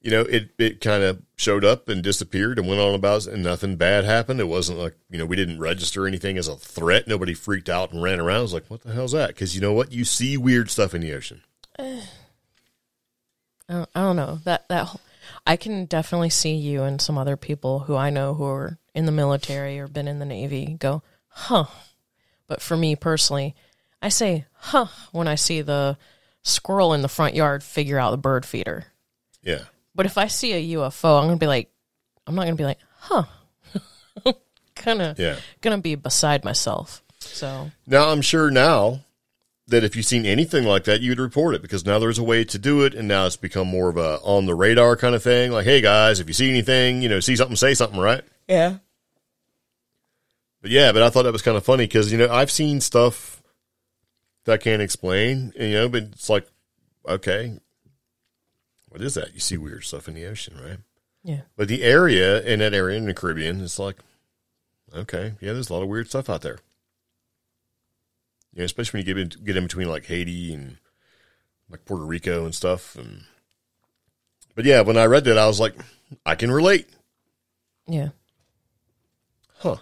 you know, it, it kind of showed up and disappeared and went on about it, and nothing bad happened. It wasn't like, you know, we didn't register anything as a threat. Nobody freaked out and ran around. I was like, what the hell's that? Because you know what? You see weird stuff in the ocean. Uh, I, don't, I don't know. that that whole, I can definitely see you and some other people who I know who are in the military or been in the Navy go, "Huh." But for me personally, I say, "Huh," when I see the squirrel in the front yard figure out the bird feeder. Yeah. But if I see a U F O, I'm going to be like, I'm not going to be like, "Huh." Kind of yeah. going to be beside myself. So now I'm sure now that if you've seen anything like that, you'd report it because now there's a way to do it. And now it's become more of a on the radar kind of thing. Like, "Hey guys, if you see anything, you know, see something, say something," right? Yeah. But yeah, but I thought that was kind of funny because, you know, I've seen stuff that I can't explain, you know, but it's like, okay, what is that? You see weird stuff in the ocean, right? Yeah. But the area, in that area in the Caribbean, it's like, okay, yeah, there's a lot of weird stuff out there. You know, especially when you get in, get in between like Haiti and like Puerto Rico and stuff. And, but yeah, when I read that, I was like, I can relate. Yeah. Huh.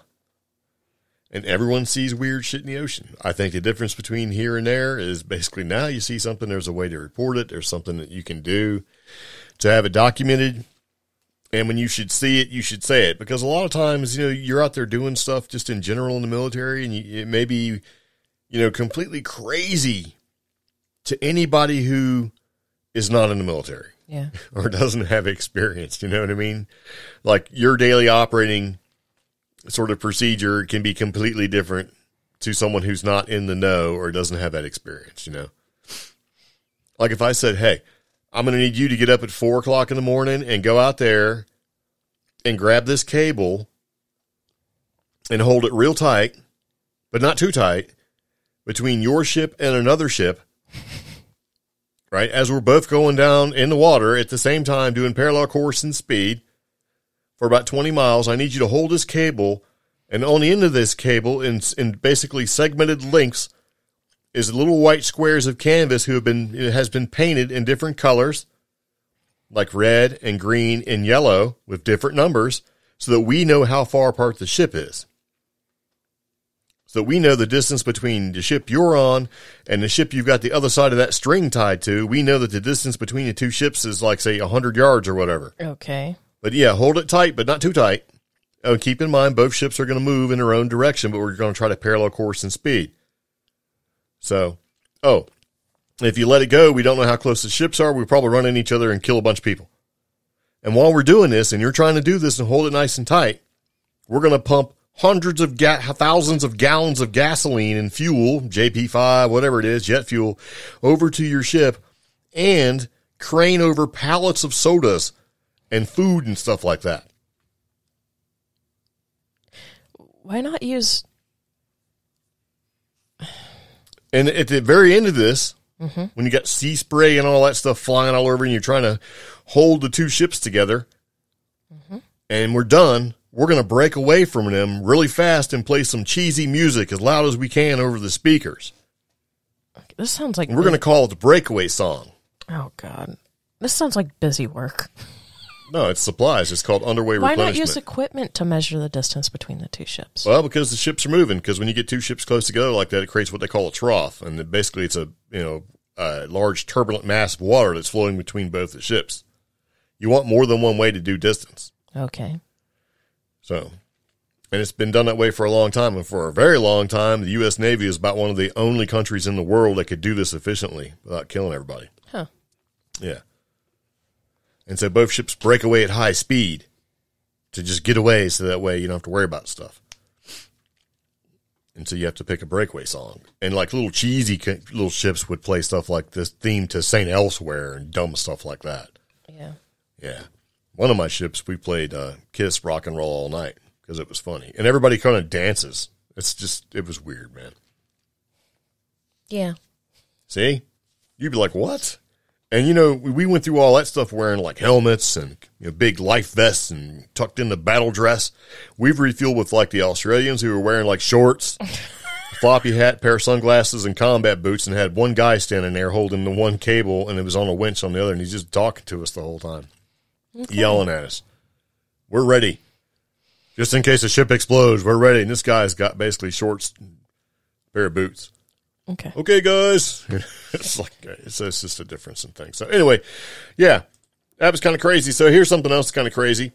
And everyone sees weird shit in the ocean. I think the difference between here and there is basically now you see something, there's a way to report it. There's something that you can do to have it documented. And when you should see it, you should say it. Because a lot of times, you know, you're out there doing stuff just in general in the military, and you, it may be, you know, completely crazy to anybody who is not in the military. Yeah. Or doesn't have experience. You know what I mean? Like your daily operating sort of procedure can be completely different to someone who's not in the know or doesn't have that experience, you know? Like if I said, hey, I'm going to need you to get up at four o'clock in the morning and go out there and grab this cable and hold it real tight, but not too tight, between your ship and another ship, right? As we're both going down in the water at the same time doing parallel course and speed, for about twenty miles, I need you to hold this cable, and on the end of this cable, in, in basically segmented lengths, is little white squares of canvas who have been it has been painted in different colors, like red and green and yellow, with different numbers, so that we know how far apart the ship is. So that we know the distance between the ship you're on and the ship you've got the other side of that string tied to. We know that the distance between the two ships is like, say, one hundred yards or whatever. Okay. But yeah, hold it tight, but not too tight. Oh, keep in mind, both ships are going to move in their own direction, but we're going to try to parallel course and speed. So, oh, if you let it go, we don't know how close the ships are. We'll probably run into each other and kill a bunch of people. And while we're doing this, and you're trying to do this and hold it nice and tight, we're going to pump hundreds of ga- thousands of gallons of gasoline and fuel, J P five, whatever it is, jet fuel, over to your ship and crane over pallets of sodas and food and stuff like that. Why not use... And at the very end of this, mm-hmm. when you got sea spray and all that stuff flying all over and you're trying to hold the two ships together, mm-hmm. and we're done, we're going to break away from them really fast and play some cheesy music as loud as we can over the speakers. Okay, this sounds like... And we're going to call it the breakaway song. Oh, God. This sounds like busy work. No, it's supplies. It's called underway Why replenishment. Why not use equipment to measure the distance between the two ships? Well, because the ships are moving. Because when you get two ships close together like that, it creates what they call a trough, and basically it's a you know a large turbulent mass of water that's flowing between both the ships. You want more than one way to do distance. Okay. So, and it's been done that way for a long time, and for a very long time, the U S Navy is about one of the only countries in the world that could do this efficiently without killing everybody. Huh. Yeah. And so both ships break away at high speed to just get away so that way you don't have to worry about stuff. And so you have to pick a breakaway song. And like little cheesy little ships would play stuff like this theme to Saint Elsewhere and dumb stuff like that. Yeah. Yeah. One of my ships, we played uh, Kiss Rock and Roll All Night because it was funny. And everybody kind of dances. It's just, it was weird, man. Yeah. See? You'd be like, what? And, you know, we went through all that stuff wearing, like, helmets and you know, big life vests and tucked in the battle dress. We've refueled with, like, the Australians who were wearing, like, shorts, floppy hat, pair of sunglasses, and combat boots, and had one guy standing there holding the one cable, and it was on a winch on the other, and he's just talking to us the whole time, okay. Yelling at us. We're ready. Just in case the ship explodes, we're ready. And this guy's got basically shorts, pair of boots. Okay. Okay, guys. It's like it's, it's just a difference in things. So anyway, yeah, that was kind of crazy. So here's something else that's kind of crazy.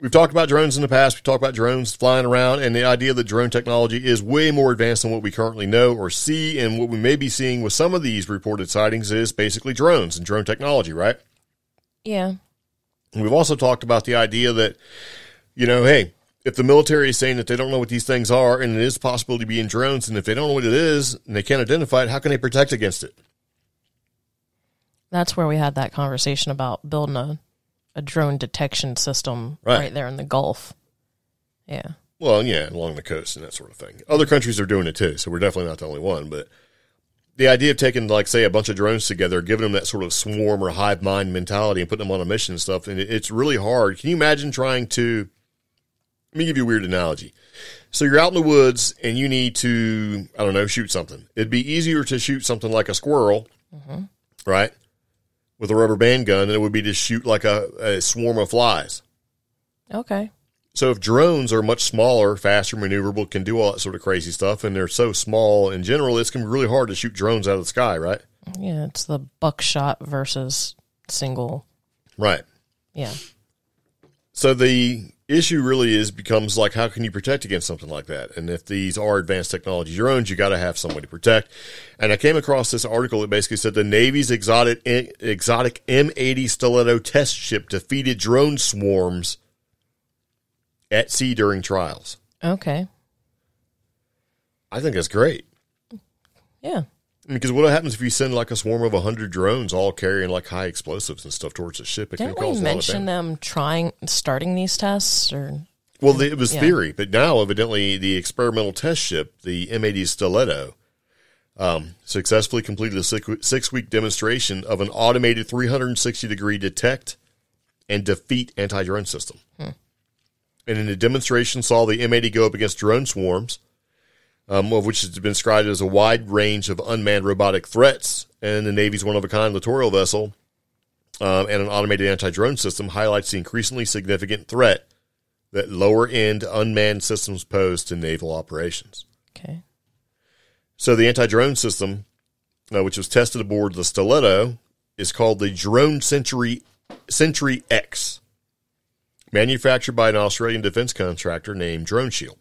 We've talked about drones in the past. We've talked about drones flying around, and the idea that drone technology is way more advanced than what we currently know or see, and what we may be seeing with some of these reported sightings is basically drones and drone technology, right? Yeah. And we've also talked about the idea that, you know, hey, if the military is saying that they don't know what these things are and it is possible to be in drones, and if they don't know what it is and they can't identify it, how can they protect against it? That's where we had that conversation about building a, a drone detection system right. right there in the Gulf. Yeah. Well, yeah, along the coast and that sort of thing. Other countries are doing it too, so we're definitely not the only one. But the idea of taking, like, say, a bunch of drones together, giving them that sort of swarm or hive mind mentality and putting them on a mission and stuff, and it, it's really hard. Can you imagine trying to... Let me give you a weird analogy. So you're out in the woods and you need to, I don't know, shoot something. It'd be easier to shoot something like a squirrel, mm-hmm. right, with a rubber band gun than it would be to shoot like a, a swarm of flies. Okay. So if drones are much smaller, faster, maneuverable, can do all that sort of crazy stuff, and they're so small in general, it's going to be really hard to shoot drones out of the sky, right? Yeah, it's the buckshot versus single. Right. Yeah. So the issue really is becomes like, how can you protect against something like that? And if these are advanced technology drones, you got to have some way to protect. And I came across this article that basically said the Navy's exotic exotic M eighty Stiletto test ship defeated drone swarms at sea during trials. Okay. I think that's great. Yeah. Because what happens if you send like a swarm of one hundred drones all carrying like high explosives and stuff towards the ship? It Didn't can cause we mention them trying, starting these tests? Or Well, the, it was yeah. theory, but now evidently the experimental test ship, the M eighty Stiletto, um, successfully completed a six-week demonstration of an automated three sixty degree detect and defeat anti-drone system. Hmm. And in the demonstration saw the M eighty go up against drone swarms, Um, of which has been described as a wide range of unmanned robotic threats, and the Navy's one-of-a-kind littoral vessel um, and an automated anti-drone system highlights the increasingly significant threat that lower-end unmanned systems pose to naval operations. Okay. So the anti-drone system, uh, which was tested aboard the Stiletto, is called the Drone Sentry Sentry X, manufactured by an Australian defense contractor named Drone Shield.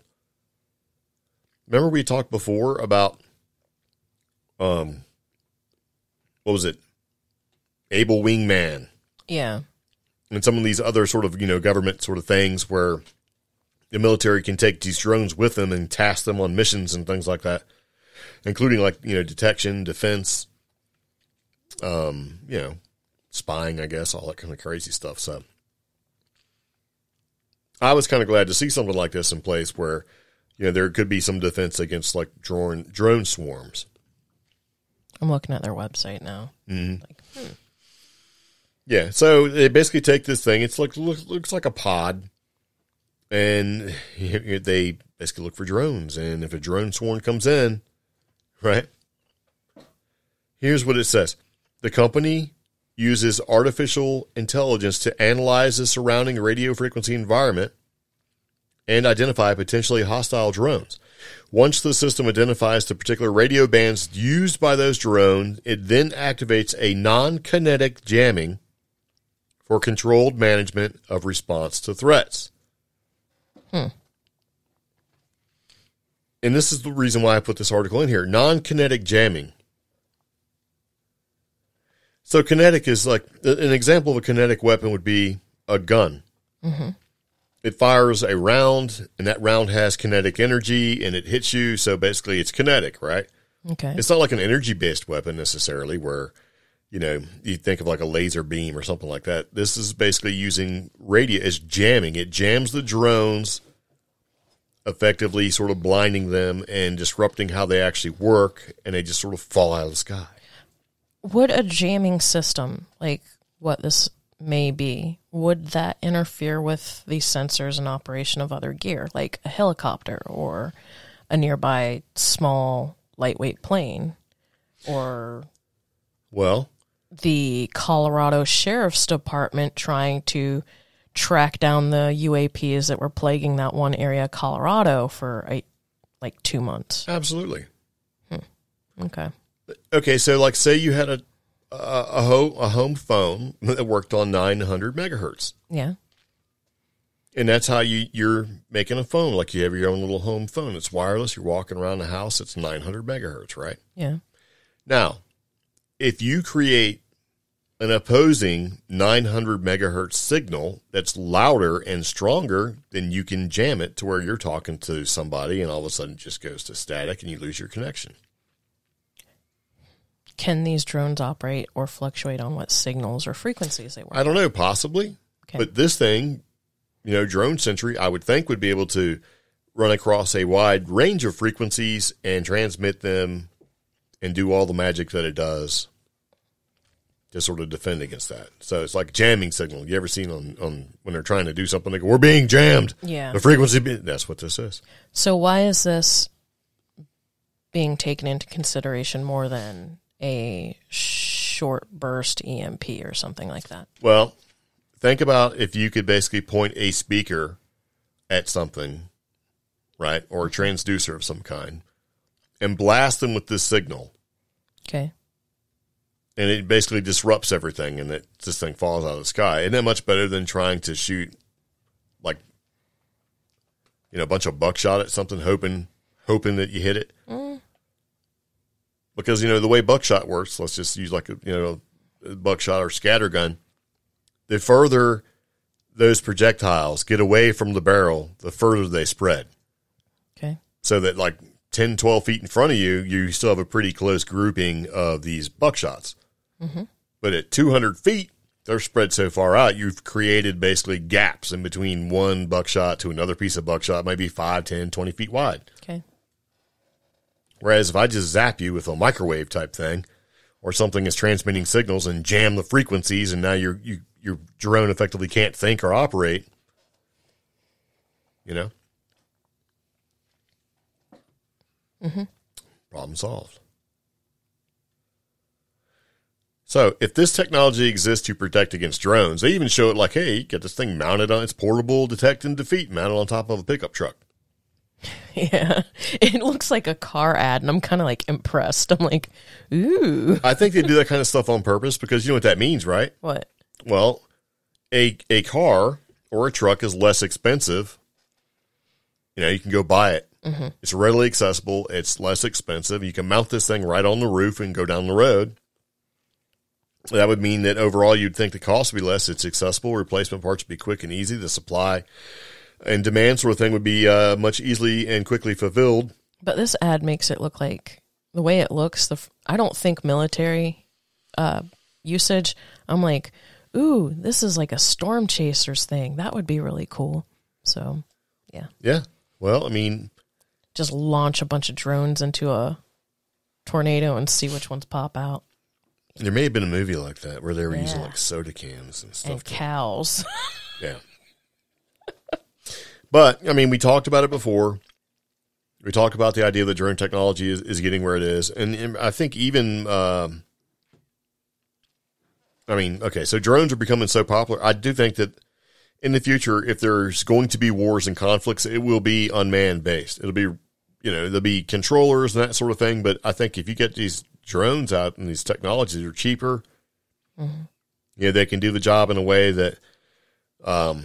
Remember we talked before about, um, what was it? Able Wingman. Yeah. And some of these other sort of, you know, government sort of things where the military can take these drones with them and task them on missions and things like that, including like, you know, detection, defense, um, you know, spying, I guess, all that kind of crazy stuff. So I was kind of glad to see something like this in place where, you know, there could be some defense against, like, drone, drone swarms. I'm looking at their website now. Mm-hmm. Like, hmm. Yeah, so they basically take this thing. It's like look, looks like a pod, and they basically look for drones. And if a drone swarm comes in, right, here's what it says. The company uses artificial intelligence to analyze the surrounding radio frequency environment and identify potentially hostile drones. Once the system identifies the particular radio bands used by those drones, it then activates a non-kinetic jamming for controlled management of response to threats. Hmm. And this is the reason why I put this article in here. Non-kinetic jamming. So kinetic is like, an example of a kinetic weapon would be a gun. Mm-hmm. It fires a round, and that round has kinetic energy, and it hits you, so basically it's kinetic, right? Okay. It's not like an energy-based weapon necessarily where, you know, you think of like a laser beam or something like that. This is basically using radio as jamming. It jams the drones, effectively sort of blinding them and disrupting how they actually work, and they just sort of fall out of the sky. Would a jamming system, like what this may be, would that interfere with the sensors and operation of other gear, like a helicopter or a nearby small lightweight plane, or well, the Colorado Sheriff's Department trying to track down the U A Ps that were plaguing that one area of Colorado for eight, like two months? Absolutely. Hmm. Okay. Okay. So, like, say you had a Uh, a, ho a home phone that worked on nine hundred megahertz. Yeah. And that's how you, you're making a phone. Like you have your own little home phone. It's wireless. You're walking around the house. It's nine hundred megahertz, right? Yeah. Now, if you create an opposing nine hundred megahertz signal that's louder and stronger, then you can jam it to where you're talking to somebody and all of a sudden it just goes to static and you lose your connection. Can these drones operate or fluctuate on what signals or frequencies they work? I don't know, possibly. Okay. But this thing, you know, Drone Sentry, I would think would be able to run across a wide range of frequencies and transmit them and do all the magic that it does to sort of defend against that. So it's like a jamming signal. You ever seen on, on when they're trying to do something, they go, we're being jammed. Yeah. The frequency, that's what this is. So why is this being taken into consideration more than a short burst E M P or something like that? Well, think about if you could basically point a speaker at something, right, or a transducer of some kind, and blast them with this signal. Okay. And it basically disrupts everything, and it, this thing falls out of the sky. Isn't that much better than trying to shoot, like, you know, a bunch of buckshot at something, hoping hoping that you hit it? Mm. Because, you know, the way buckshot works, let's just use, like, a, you know, a buckshot or scatter gun, the further those projectiles get away from the barrel, the further they spread. Okay. So that, like, ten, twelve feet in front of you, you still have a pretty close grouping of these buckshots. Mm-hmm. But at two hundred feet, they're spread so far out, you've created basically gaps in between one buckshot to another piece of buckshot, maybe five, ten, twenty feet wide. Okay. Whereas if I just zap you with a microwave type thing, or something is transmitting signals and jam the frequencies, and now your you, your drone effectively can't think or operate, you know? Mm-hmm. Problem solved. So if this technology exists to protect against drones, they even show it like, hey, get this thing mounted on, it's portable, detect and defeat, mounted on top of a pickup truck. Yeah, it looks like a car ad, and I'm kind of like impressed. I'm like, ooh. I think they do that kind of stuff on purpose, because you know what that means, right? What? Well, a a car or a truck is less expensive. You know, you can go buy it. Mm-hmm. It's readily accessible. It's less expensive. You can mount this thing right on the roof and go down the road. That would mean that overall you'd think the cost would be less. It's accessible. Replacement parts would be quick and easy. The supply and demand sort of thing would be uh, much easily and quickly fulfilled. But this ad makes it look like, the way it looks, the I don't think military uh, usage. I'm like, ooh, this is like a storm chasers thing. That would be really cool. So, yeah. Yeah. Well, I mean, just launch a bunch of drones into a tornado and see which ones pop out. There may have been a movie like that where they were yeah. using like soda cans and stuff. And cows. Yeah. But, I mean, we talked about it before. We talked about the idea that drone technology is, is getting where it is. And, and I think even, um, I mean, okay, so drones are becoming so popular. I do think that in the future, if there's going to be wars and conflicts, it will be unmanned-based. It'll be, you know, there'll be controllers and that sort of thing. But I think if you get these drones out and these technologies are cheaper, mm-hmm. you know, they can do the job in a way that um,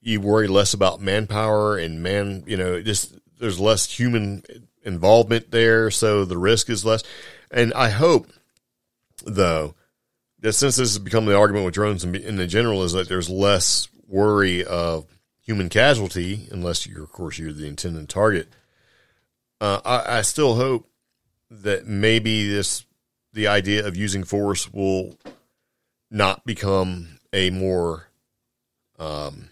you worry less about manpower and man, you know, just there's less human involvement there. So the risk is less. And I hope, though, that since this has become the argument with drones in, in general, is that there's less worry of human casualty, unless you're, of course, you're the intended target. Uh, I, I still hope that maybe this, the idea of using force will not become a more, um,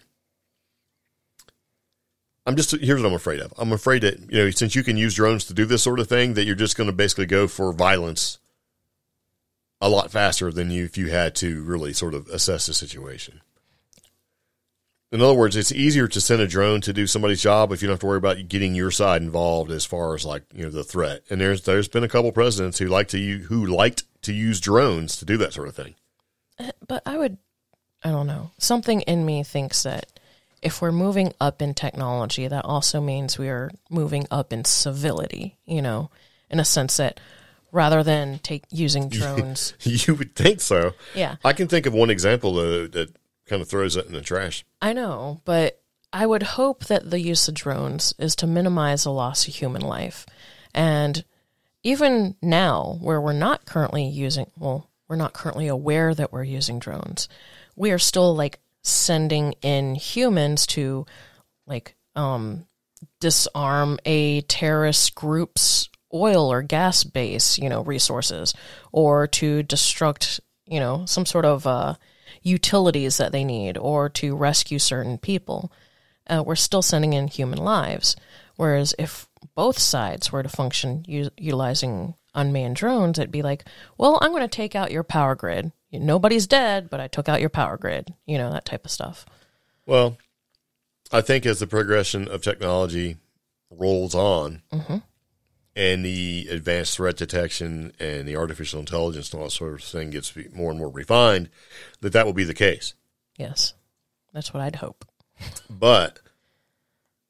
I'm just, here's what I'm afraid of. I'm afraid that, you know, since you can use drones to do this sort of thing, that you're just going to basically go for violence a lot faster than you, if you had to really sort of assess the situation. In other words, it's easier to send a drone to do somebody's job if you don't have to worry about getting your side involved as far as, like, you know, the threat. And there's there's been a couple presidents who like to use, who liked to use drones to do that sort of thing. But I would, I don't know. Something in me thinks that if we're moving up in technology, that also means we are moving up in civility. You know, in a sense that rather than take using drones, you would think so. Yeah, I can think of one example though that kind of throws it in the trash. I know, but I would hope that the use of drones is to minimize the loss of human life. And even now, where we're not currently using, well, we're not currently aware that we're using drones, we are still, like, sending in humans to, like, um, disarm a terrorist group's oil or gas base, you know, resources, or to destruct, you know, some sort of, uh, utilities that they need, or to rescue certain people. Uh, we're still sending in human lives. Whereas if both sides were to function u utilizing unmanned drones, it'd be like, well, I'm going to take out your power grid. Nobody's dead, but I took out your power grid. You know, that type of stuff. Well, I think as the progression of technology rolls on, mm-hmm. and the advanced threat detection and the artificial intelligence and all that sort of thing gets more and more refined, that that will be the case. Yes. That's what I'd hope. But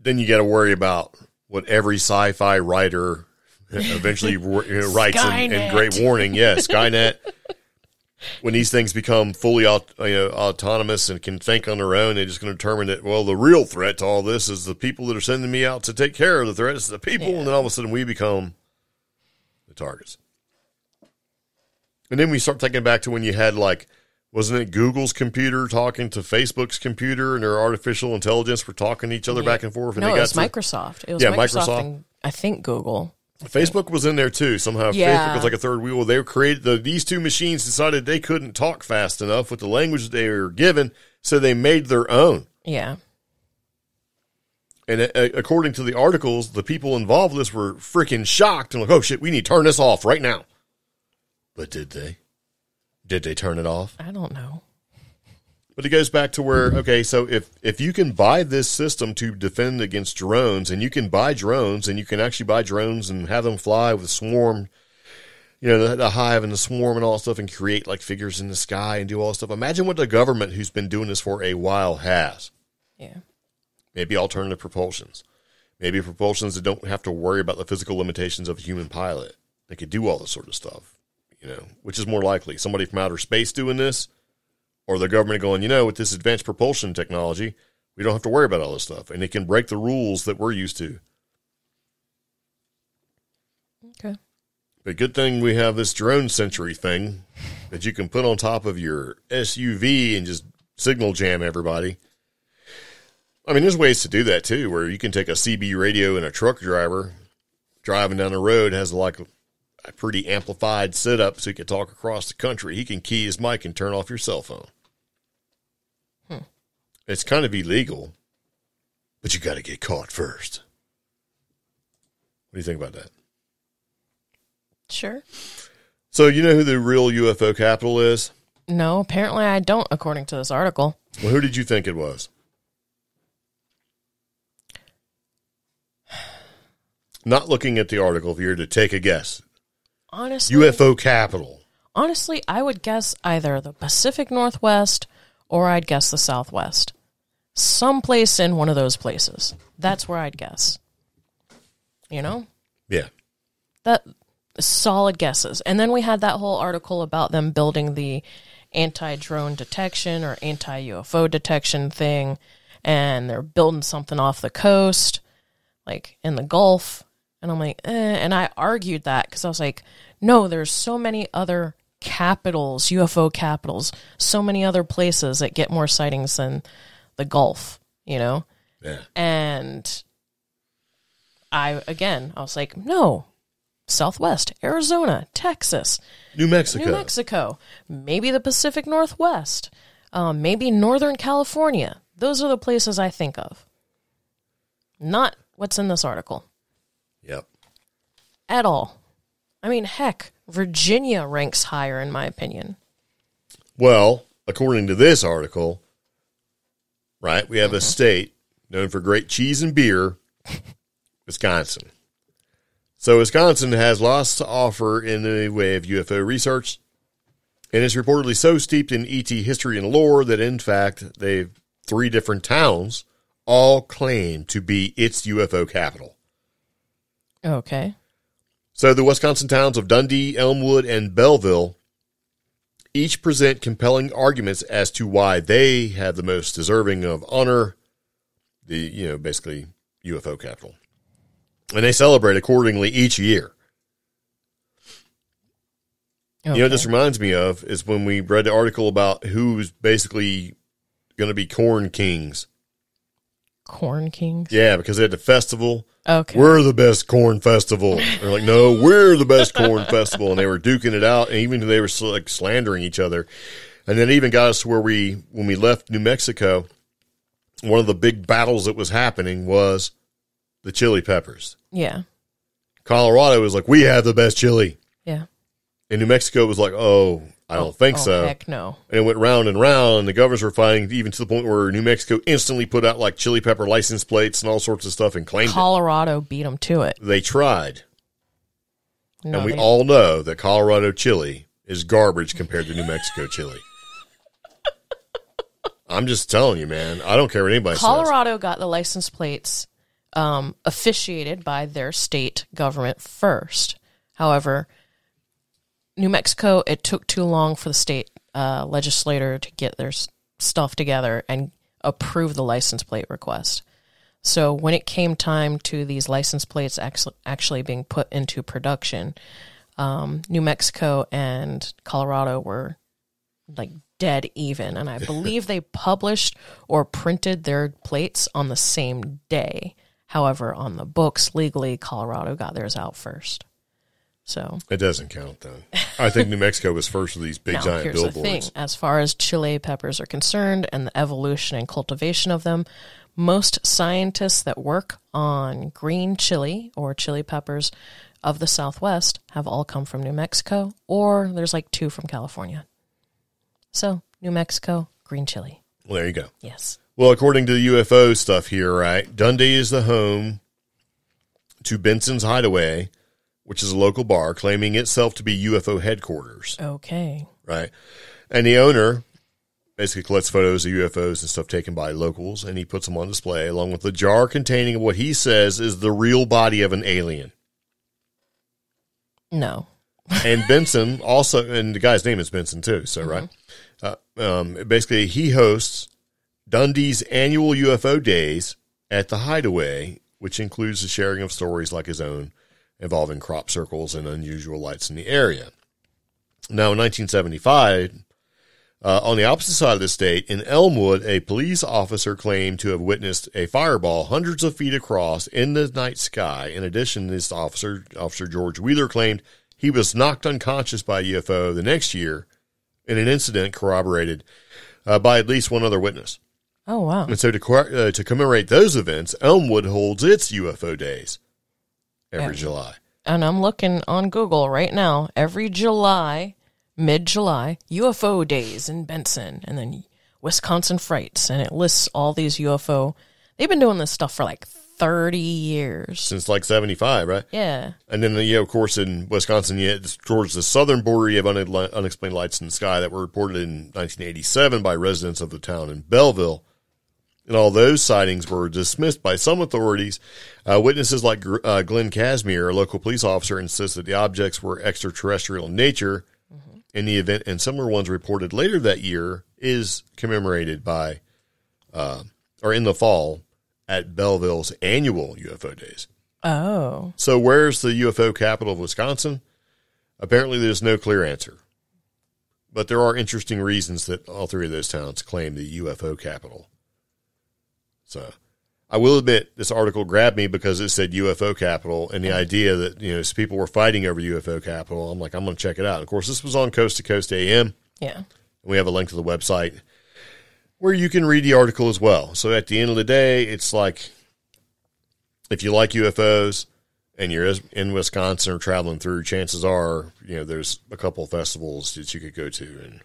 then you got to worry about what every sci-fi writer eventually writes in, in Great Warning. Yeah, Skynet. When these things become fully aut- you know, autonomous and can think on their own, they're just going to determine that, well, the real threat to all this is the people that are sending me out to take care of the threat. It's the people. Yeah. And then all of a sudden we become the targets. And then we start thinking back to when you had, like, wasn't it Google's computer talking to Facebook's computer and their artificial intelligence were talking to each other yeah. back and forth? And no, they got it was to, Microsoft. It was yeah, Microsoft, Microsoft. And, I think, Google. Facebook was in there too somehow. Yeah. Facebook was like a third wheel. They were created. The, these two machines decided they couldn't talk fast enough with the language they were given, so they made their own. Yeah. And a, a, according to the articles, the people involved in this were freaking shocked and like, "Oh shit, we need to turn this off right now." But did they? Did they turn it off? I don't know. But it goes back to where, okay, so if, if you can buy this system to defend against drones, and you can buy drones, and you can actually buy drones and have them fly with swarm, you know, the, the hive and the swarm and all that stuff, and create, like, figures in the sky and do all that stuff. Imagine what the government, who's been doing this for a while, has. Yeah. Maybe alternative propulsions. Maybe propulsions that don't have to worry about the physical limitations of a human pilot. They could do all this sort of stuff, you know, which is more likely. Somebody from outer space doing this. Or the government going, you know, with this advanced propulsion technology, we don't have to worry about all this stuff. And it can break the rules that we're used to. Okay. But good thing we have this drone sentry thing that you can put on top of your S U V and just signal jam everybody. I mean, there's ways to do that, too, where you can take a C B radio and a truck driver driving down the road has like a pretty amplified setup so he can talk across the country. He can key his mic and turn off your cell phone. It's kind of illegal, but you got to get caught first. What do you think about that? Sure. So you know who the real U F O capital is? No, apparently I don't, according to this article. Well, who did you think it was? Not looking at the article, if you're to take a guess. Honestly. U F O capital. Honestly, I would guess either the Pacific Northwest or I'd guess the Southwest. Someplace in one of those places. That's where I'd guess. You know? Yeah. That solid guesses. And then we had that whole article about them building the anti-drone detection or anti-U F O detection thing. And they're building something off the coast, like in the Gulf. And I'm like, eh. And I argued that because I was like, no, there's so many other capitals, U F O capitals, so many other places that get more sightings than the Gulf, you know? Yeah. And I, again, I was like, no, Southwest, Arizona, Texas, New Mexico, New Mexico, maybe the Pacific Northwest, um, maybe Northern California. Those are the places I think of. Not what's in this article. Yep. At all. I mean, heck, Virginia ranks higher, in my opinion. Well, according to this article, right, we have mm-hmm. a state known for great cheese and beer, Wisconsin. So Wisconsin has lots to offer in the way of U F O research, and is reportedly so steeped in E T history and lore that, in fact, they've three different towns all claim to be its U F O capital. Okay. So the Wisconsin towns of Dundee, Elmwood, and Belleville each present compelling arguments as to why they have the most deserving of honor, the, you know, basically U F O capital. And they celebrate accordingly each year. Okay. You know what this reminds me of is when we read the article about who's basically going to be corn kings. Corn kings? Yeah, because they had the festival. Okay. We're the best corn festival. They're like, no, we're the best corn festival. And they were duking it out. And even they were like slandering each other. And then it even got us to where we, when we left New Mexico, one of the big battles that was happening was the chili peppers. Yeah. Colorado was like, we have the best chili. Yeah. And New Mexico was like, oh, I don't oh, think oh, so. Heck no. And it went round and round, and the governors were fighting, even to the point where New Mexico instantly put out like chili pepper license plates and all sorts of stuff and claimed Colorado it. beat them to it. They tried. No, and we all didn't. know that Colorado chili is garbage compared to New Mexico chili. I'm just telling you, man. I don't care what anybody Colorado says. Colorado got the license plates um, officiated by their state government first. However, New Mexico, it took too long for the state uh, legislator to get their stuff together and approve the license plate request. So when it came time to these license plates actually being put into production, um, New Mexico and Colorado were like dead even. And I believe they published or printed their plates on the same day. However, on the books, legally, Colorado got theirs out first. So it doesn't count then. I think New Mexico was first with these big now, giant here's billboards. The thing. As far as Chile peppers are concerned and the evolution and cultivation of them, most scientists that work on green chili or chili peppers of the Southwest have all come from New Mexico, or there's like two from California. So New Mexico, green chili. Well, there you go. Yes. Well, according to the U F O stuff here, right, Dundee is the home to Benson's Hideaway, which is a local bar claiming itself to be U F O headquarters. Okay. Right. And the owner basically collects photos of U F Os and stuff taken by locals, and he puts them on display along with a jar containing what he says is the real body of an alien. No. And Benson also, and the guy's name is Benson too, so mm-hmm. right? Uh, um, basically, he hosts Dundee's annual U F O days at the Hideaway, which includes the sharing of stories like his own involving crop circles and unusual lights in the area. Now, in nineteen seventy-five... Uh, on the opposite side of the state, in Elmwood, a police officer claimed to have witnessed a fireball hundreds of feet across in the night sky. In addition, this officer, Officer George Wheeler, claimed he was knocked unconscious by a U F O the next year in an incident corroborated uh, by at least one other witness. Oh, wow. And so to, uh, to commemorate those events, Elmwood holds its U F O days every yeah. July. And I'm looking on Google right now, every July... mid-July, U F O days in Benson, and then Wisconsin Frights, and it lists all these U F O. They've been doing this stuff for like thirty years. Since like seventy-five, right? Yeah. And then, you know, of course, in Wisconsin, you had towards the southern border, you have unexplained lights in the sky that were reported in nineteen eighty-seven by residents of the town in Belleville. And all those sightings were dismissed by some authorities. Uh, witnesses like uh, Glenn Casimir, a local police officer, insists that the objects were extraterrestrial in nature. And the event and similar ones reported later that year is commemorated by, uh, or in the fall, at Belleville's annual U F O days. Oh. So where's the U F O capital of Wisconsin? Apparently there's no clear answer. But there are interesting reasons that all three of those towns claim the U F O capital. So I will admit this article grabbed me because it said U F O capital and the idea that, you know, people were fighting over U F O capital. I'm like, I'm going to check it out. Of course, this was on Coast to Coast A M. Yeah. We have a link to the website where you can read the article as well. So at the end of the day, it's like if you like U F Os and you're in Wisconsin or traveling through, chances are, you know, there's a couple of festivals that you could go to and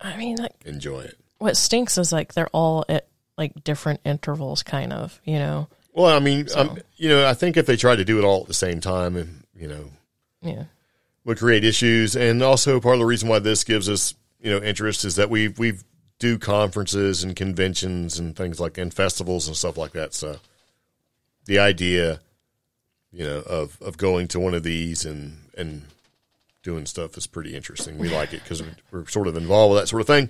I mean, like, enjoy it. What stinks is like they're all at like different intervals, kind of, you know. Well, I mean, so. um, you know, I think if they tried to do it all at the same time, and you know, yeah, would create issues. And also, part of the reason why this gives us, you know, interest is that we we do conferences and conventions and things like and festivals and stuff like that. So the idea, you know, of of going to one of these and and doing stuff is pretty interesting. We like it because we're sort of involved with that sort of thing.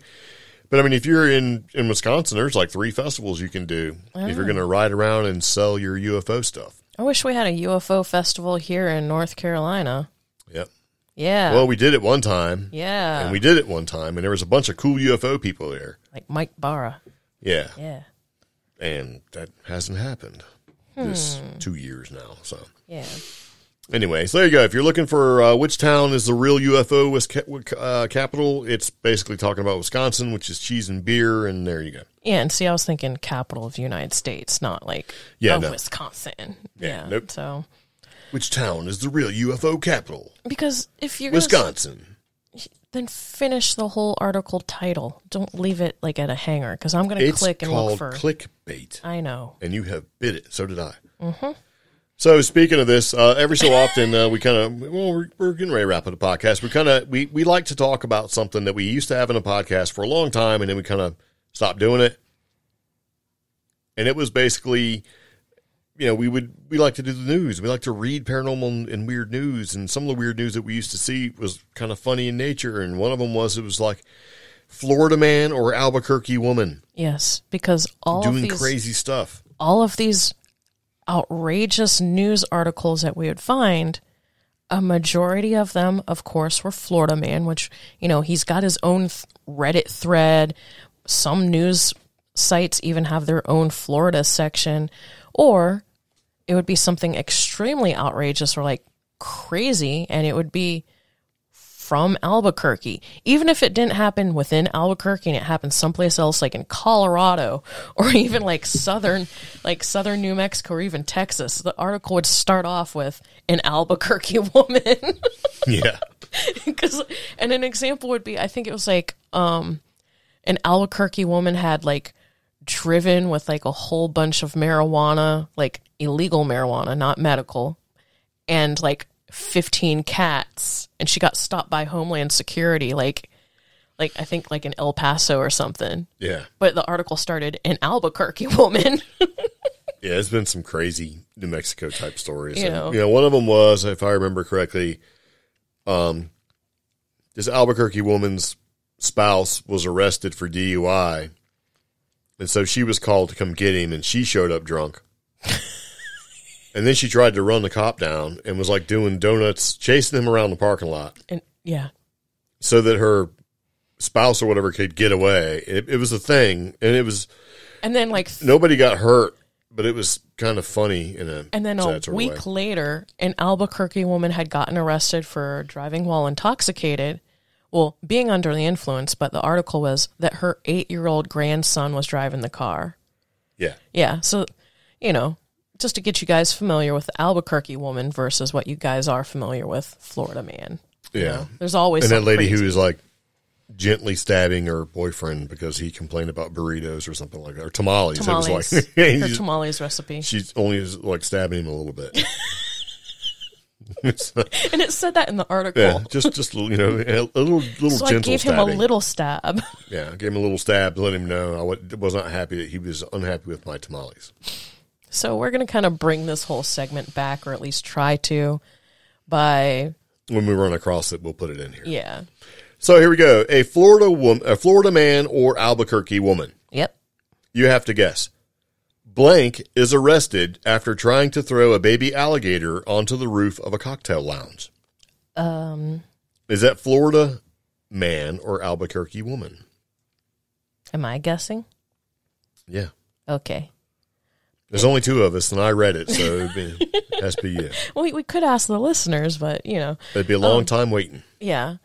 But, I mean, if you're in, in Wisconsin, there's like three festivals you can do oh. if you're going to ride around and sell your U F O stuff. I wish we had a U F O festival here in North Carolina. Yep. Yeah. Well, we did it one time. Yeah. And we did it one time, and there was a bunch of cool U F O people there. Like Mike Barra. Yeah. Yeah. And that hasn't happened hmm. this two years now. So yeah. Anyway, so there you go. If you're looking for uh, which town is the real U F O uh, capital, it's basically talking about Wisconsin, which is cheese and beer, and there you go. Yeah, and see, I was thinking capital of the United States, not like yeah, oh, no. Wisconsin. Yeah, yeah, nope. So, which town is the real U F O capital? Because if you're Wisconsin, gonna, then finish the whole article title. Don't leave it like at a hanger, because I'm going to click and look for clickbait. I know, and you have bit it. So did I. Mm-hmm. So speaking of this, uh, every so often uh, we kind of, well, we're, we're getting ready to wrap up the podcast. We kind of, we, we like to talk about something that we used to have in a podcast for a long time, and then we kind of stopped doing it. And it was basically you know, we would, we like to do the news. We like to read paranormal and weird news. And some of the weird news that we used to see was kind of funny in nature. And one of them was, it was like Florida man or Albuquerque woman. Yes. Because all doing of these, crazy stuff, all of these outrageous news articles that we would find, a majority of them, of course, were Florida man, which, you know, he's got his own th- Reddit thread. Some news sites even have their own Florida section, or it would be something extremely outrageous or like crazy, and it would be from Albuquerque. Even if it didn't happen within Albuquerque and it happened someplace else, like in Colorado or even like southern, like southern New Mexico or even Texas, the article would start off with an Albuquerque woman. Yeah. 'Cause, and an example would be, I think it was like um, an Albuquerque woman had like driven with like a whole bunch of marijuana, like illegal marijuana, not medical, and like fifteen cats, and she got stopped by Homeland Security, like like I think like in El Paso or something. Yeah. But the article started, an Albuquerque woman. Yeah, there's been some crazy New Mexico type stories. You, and, know. you know, one of them was, if I remember correctly, um this Albuquerque woman's spouse was arrested for D U I. And so she was called to come get him, and she showed up drunk. And then she tried to run the cop down and was like doing donuts, chasing him around the parking lot. And yeah. So that her spouse or whatever could get away. It, it was a thing. And it was. And then like. Th- nobody got hurt, but it was kind of funny in a. And then a week later, an Albuquerque woman had gotten arrested for driving while intoxicated. Well, being under the influence, but the article was that her eight-year-old grandson was driving the car. Yeah. Yeah, so, you know, just to get you guys familiar with the Albuquerque woman versus what you guys are familiar with, Florida man. Yeah. You know, there's always and that lady crazy. Who is, like, gently stabbing her boyfriend because he complained about burritos or something like that, or tamales. tamales. It was like her just, tamales recipe. She's only, like, stabbing him a little bit. So, and it said that in the article. Yeah, just, just you know, a little, little so gentle I gave him stabbing. a little stab. Yeah, I gave him a little stab to let him know I was not happy that he was unhappy with my tamales. So we're going to kind of bring this whole segment back, or at least try to, by... When we run across it, we'll put it in here. Yeah. So here we go. A Florida woman, a Florida man or Albuquerque woman. Yep. You have to guess. Blank is arrested after trying to throw a baby alligator onto the roof of a cocktail lounge. Um, is that Florida man or Albuquerque woman? Am I guessing? Yeah. Okay. There's only two of us, and I read it, so it'd be, it has to be you. Well, we, we could ask the listeners, but, you know. It'd be a long um, time waiting. Yeah.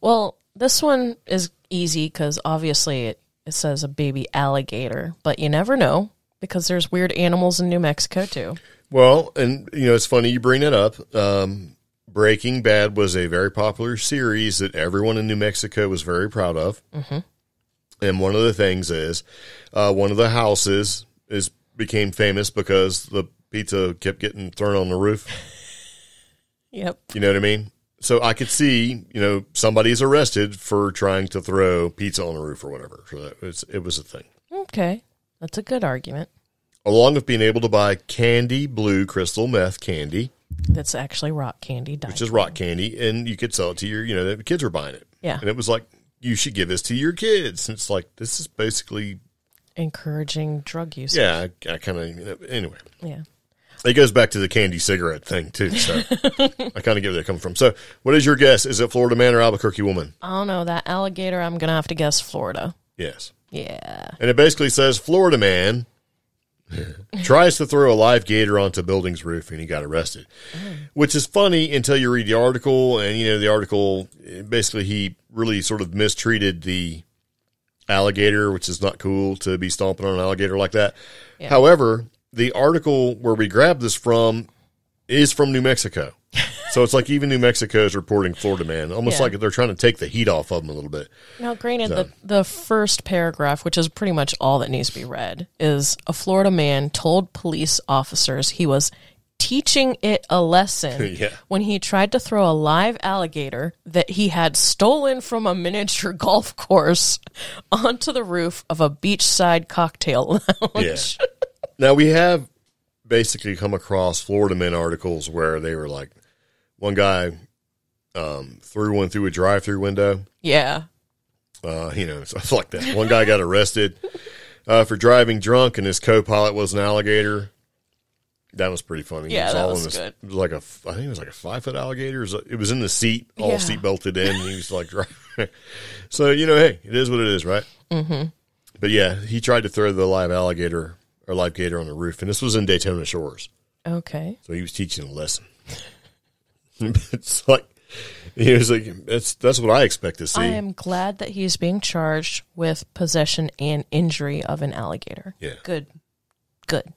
Well, this one is easy because obviously it, it says a baby alligator, but you never know. Because there's weird animals in New Mexico, too. Well, and, you know, it's funny you bring that up. Um, Breaking Bad was a very popular series that everyone in New Mexico was very proud of. Mm-hmm. And one of the things is, uh, one of the houses is became famous because the pizza kept getting thrown on the roof. Yep. You know what I mean? So I could see, you know, somebody's arrested for trying to throw pizza on the roof or whatever. So that was, it was a thing. Okay. That's a good argument. Along with being able to buy candy, blue crystal meth candy. That's actually rock candy. Which is rock candy. And you could sell it to your, you know, the kids were buying it. Yeah. And it was like, you should give this to your kids. And it's like, this is basically. Encouraging drug use. Yeah. I, I kind of, you know, anyway. Yeah. It goes back to the candy cigarette thing too. So I kind of get where they come from. So what is your guess? Is it Florida man or Albuquerque woman? I don't know. That alligator, I'm going to have to guess Florida. Yes. Yeah. And it basically says, Florida man tries to throw a live gator onto building's roof, and he got arrested. Mm. Which is funny until you read the article, and, you know, the article, basically he really sort of mistreated the alligator, which is not cool to be stomping on an alligator like that. Yeah. However, the article where we grabbed this from is from New Mexico. So it's like even New Mexico is reporting Florida man, almost yeah. like they're trying to take the heat off of them a little bit. Now, granted, so. the, the first paragraph, which is pretty much all that needs to be read, is a Florida man told police officers he was teaching it a lesson yeah. when he tried to throw a live alligator that he had stolen from a miniature golf course onto the roof of a beachside cocktail lounge. Yeah. Now, we have basically come across Florida Men articles where they were like, one guy um, threw one through a drive-through window. Yeah. Uh, you know, stuff like that. One guy got arrested uh, for driving drunk, and his co-pilot was an alligator. That was pretty funny. Yeah, it was that all was in this, good. It was like a, I think it was like a five-foot alligator. It was, it was in the seat, all yeah. seat belted in. And he was like driving. So, you know, hey, it is what it is, right? Mm-hmm. But, yeah, he tried to throw the live alligator or live gator on the roof, and this was in Daytona Shores. Okay. So he was teaching a lesson. It's like, he was like, that's that's what I expect to see. I am glad that he is being charged with possession and injury of an alligator. Yeah. Good. Good.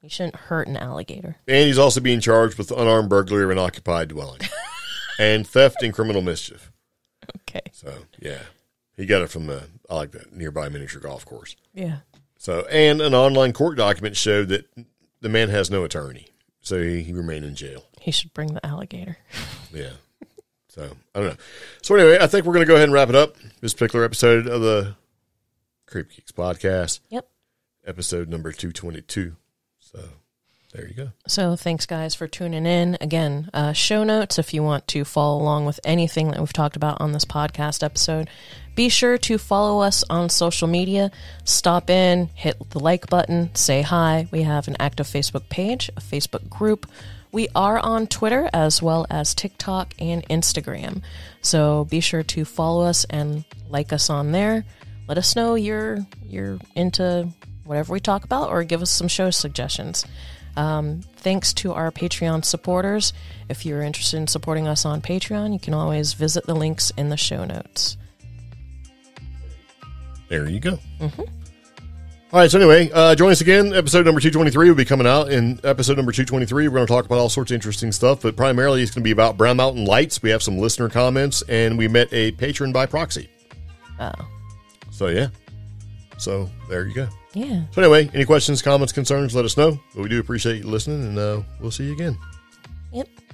You shouldn't hurt an alligator. And he's also being charged with unarmed burglary of an occupied dwelling and theft and criminal mischief. Okay. So, yeah. He got it from the, I like that, nearby miniature golf course. Yeah. So, and an online court document showed that the man has no attorney. So he, he remained in jail. He should bring the alligator. Yeah. So, I don't know. So, anyway, I think we're going to go ahead and wrap it up. This particular episode of the CreepGeeks Podcast. Yep. Episode number two twenty-two. So, there you go. So, thanks, guys, for tuning in. Again, uh, show notes, if you want to follow along with anything that we've talked about on this podcast episode, be sure to follow us on social media. Stop in, hit the like button, say hi. We have an active Facebook page, a Facebook group. We are on Twitter as well as TikTok and Instagram. So, be sure to follow us and like us on there. Let us know you're, you're into whatever we talk about, or give us some show suggestions. Um, thanks to our Patreon supporters. If you're interested in supporting us on Patreon, you can always visit the links in the show notes. There you go. Mm-hmm. All right, so anyway, uh, join us again. Episode number two twenty-three will be coming out. In episode number two twenty-three, we're going to talk about all sorts of interesting stuff, but primarily it's going to be about Brown Mountain Lights. We have some listener comments, and we met a patron by proxy. Oh. So, yeah. So, there you go. Yeah. So anyway, any questions, comments, concerns, let us know. But we do appreciate you listening, and uh, we'll see you again. Yep.